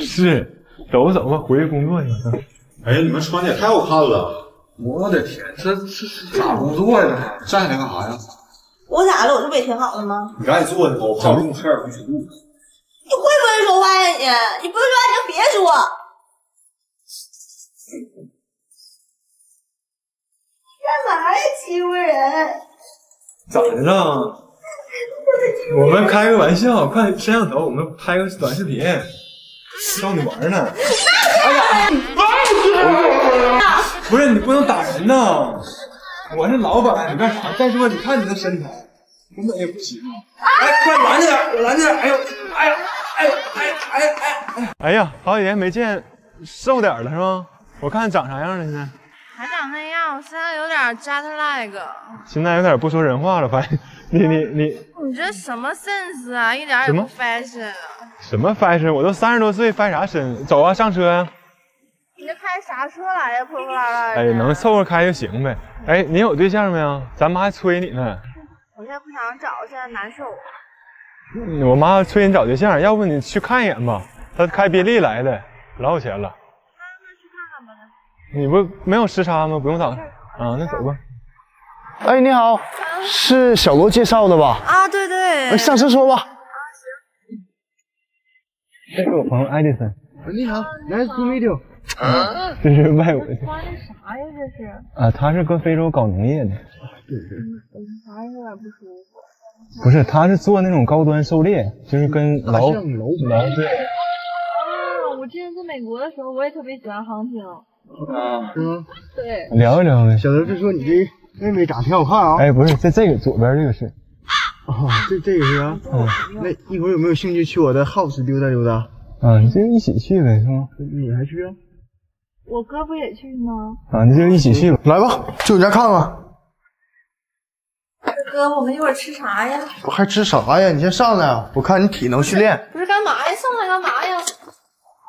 是走吧，回去工作去。哎，你们穿的也太好看了！我的天，这咋工作呀？站起来干啥呀？我咋了？我这不也挺好的吗？你赶紧坐下吧，我怕中午差点没吃住。 你会不会说话呀你？你不会说话你就别说。干嘛呀，欺负人？咋的了？我们开个玩笑，快摄像头，我们拍个短视频，逗你玩呢。哎呀！不是你不能打人呐！我是老板，你干啥？再说你看你的身材。 根本也不行！哎，快拦着点，拦着点！哎呦！哎呀，好几年没见，瘦点了是吗？我看长啥样了现在？还长那样，我现在有点 jet lag。现在有点不说人话了，发现你这什么 sense 啊？一点也不 fashion 啊！什么 fashion？ 我都30多岁 ，fashion 啥身？走啊，上车呀！你这开啥车来呀？破破烂烂的！哎，能凑合开就行呗。哎，你有对象没有？咱妈还催你呢。 我现在不想找，现在难受。我妈催你找对象，要不你去看一眼吧。她开宾利来的，老有钱了。那去看你不没有时差吗？不用早上啊，那走吧。哎，你好，是小罗介绍的吧？啊，对对。哎，上车说吧。啊，行。这是我朋友艾迪森。你好 ，Nice to meet you。啊，这是外国人。穿的啥呀？这是？啊，他是搁非洲搞农业的。对对。我啥有点不舒服。 不是，他是做那种高端狩猎，就是跟老对。啊，我之前在美国的时候，我也特别喜欢航天。啊，是吗？对。聊一聊呗。小刘就说你这妹妹长挺好看啊。哎，不是，在这个左边这个是。哦，这个是啊。嗯。那一会儿有没有兴趣去我的 house 溜达溜达？啊，你就一起去呗，是吗？你还去啊？我哥不也去吗？啊，那就一起去吧。来吧，去我家看看。 哥，我们一会儿吃啥呀？我还吃啥呀？你先上来啊！我看你体能训练。不是干嘛呀？上来干嘛呀？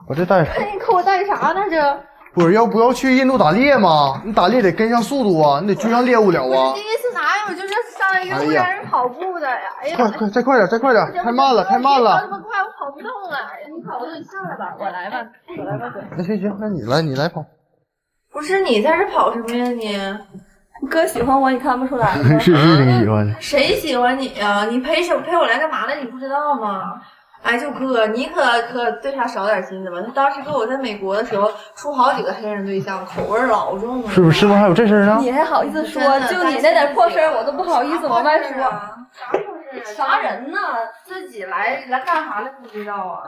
我这带啥？你给我带啥呢？这不是要不要去印度打猎吗？你打猎得跟上速度啊，你得追上猎物了啊！第一次哪有就是上来一个路边人跑步的呀？哎呀！快再快点，再快点！太慢了，太慢了！这么快，我跑不动了。你跑不动，你上来吧，我来吧，我来吧。那行，那你来跑。不是你在这跑什么呀你？ 哥喜欢我，你看不出来吗？是挺喜欢的。谁喜欢你呀、啊？你陪我来干嘛来？你不知道吗？哎，就哥，你可对他少点心的吧。他当时跟我在美国的时候，出好几个黑人对象，口味老重了。是吗？还有这事呢？你还好意思说？就你那点破事儿，我都不好意思往外说。啥破事儿？啥人呢？自己来干啥来？不知道啊。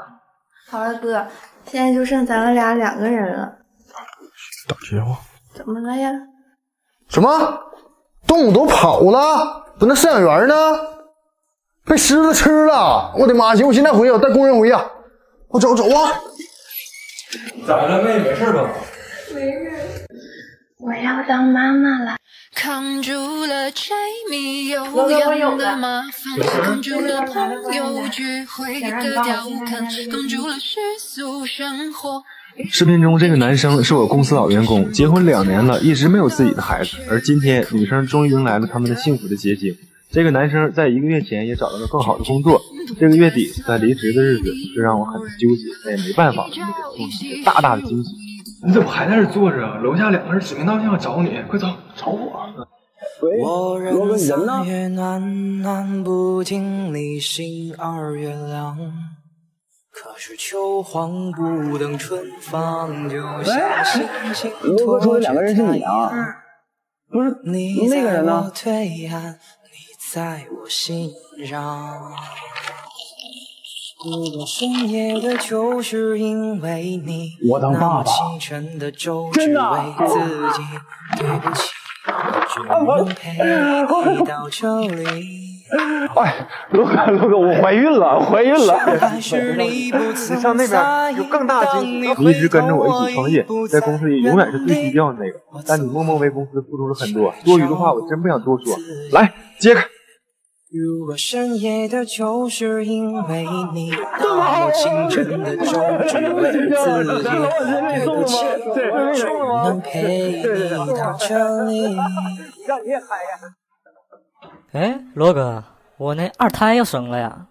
好了，哥，现在就剩咱们俩两个人了。打电话。怎么了呀？ 什么？动物都跑了，不那饲养员呢？被狮子吃了！我的妈！行，我现在回去，我带工人回去。我走啊！咋了，妹？没事吧？没事。我要当妈妈了。扛住了柴米油盐的麻烦，扛住了朋友聚会的调侃，扛住了世俗生活。 视频中这个男生是我公司老员工，结婚2年了，一直没有自己的孩子。而今天，女生终于迎来了他们的幸福的结晶。这个男生在1个月前也找到了更好的工作，这个月底他离职的日子，这让我很纠结，但也没办法，给送上一个大大的惊喜。你怎么还在这坐着啊？楼下2个人指名道姓找你，快走！找我？喂，罗哥，你人呢？ 可是秋黄不等春芳，就像星星托着说2个人是你啊？嗯、不是你那个人呢？我当爸爸，真的、啊？哎，罗哥，我怀孕了！你上那边有更大惊喜。你一直跟着我一起创业，在公司里永远是最低调的那个，但你默默为公司付出了很多。多余的话我真不想多说。来，揭开。哎，罗哥，我那2胎要生了呀！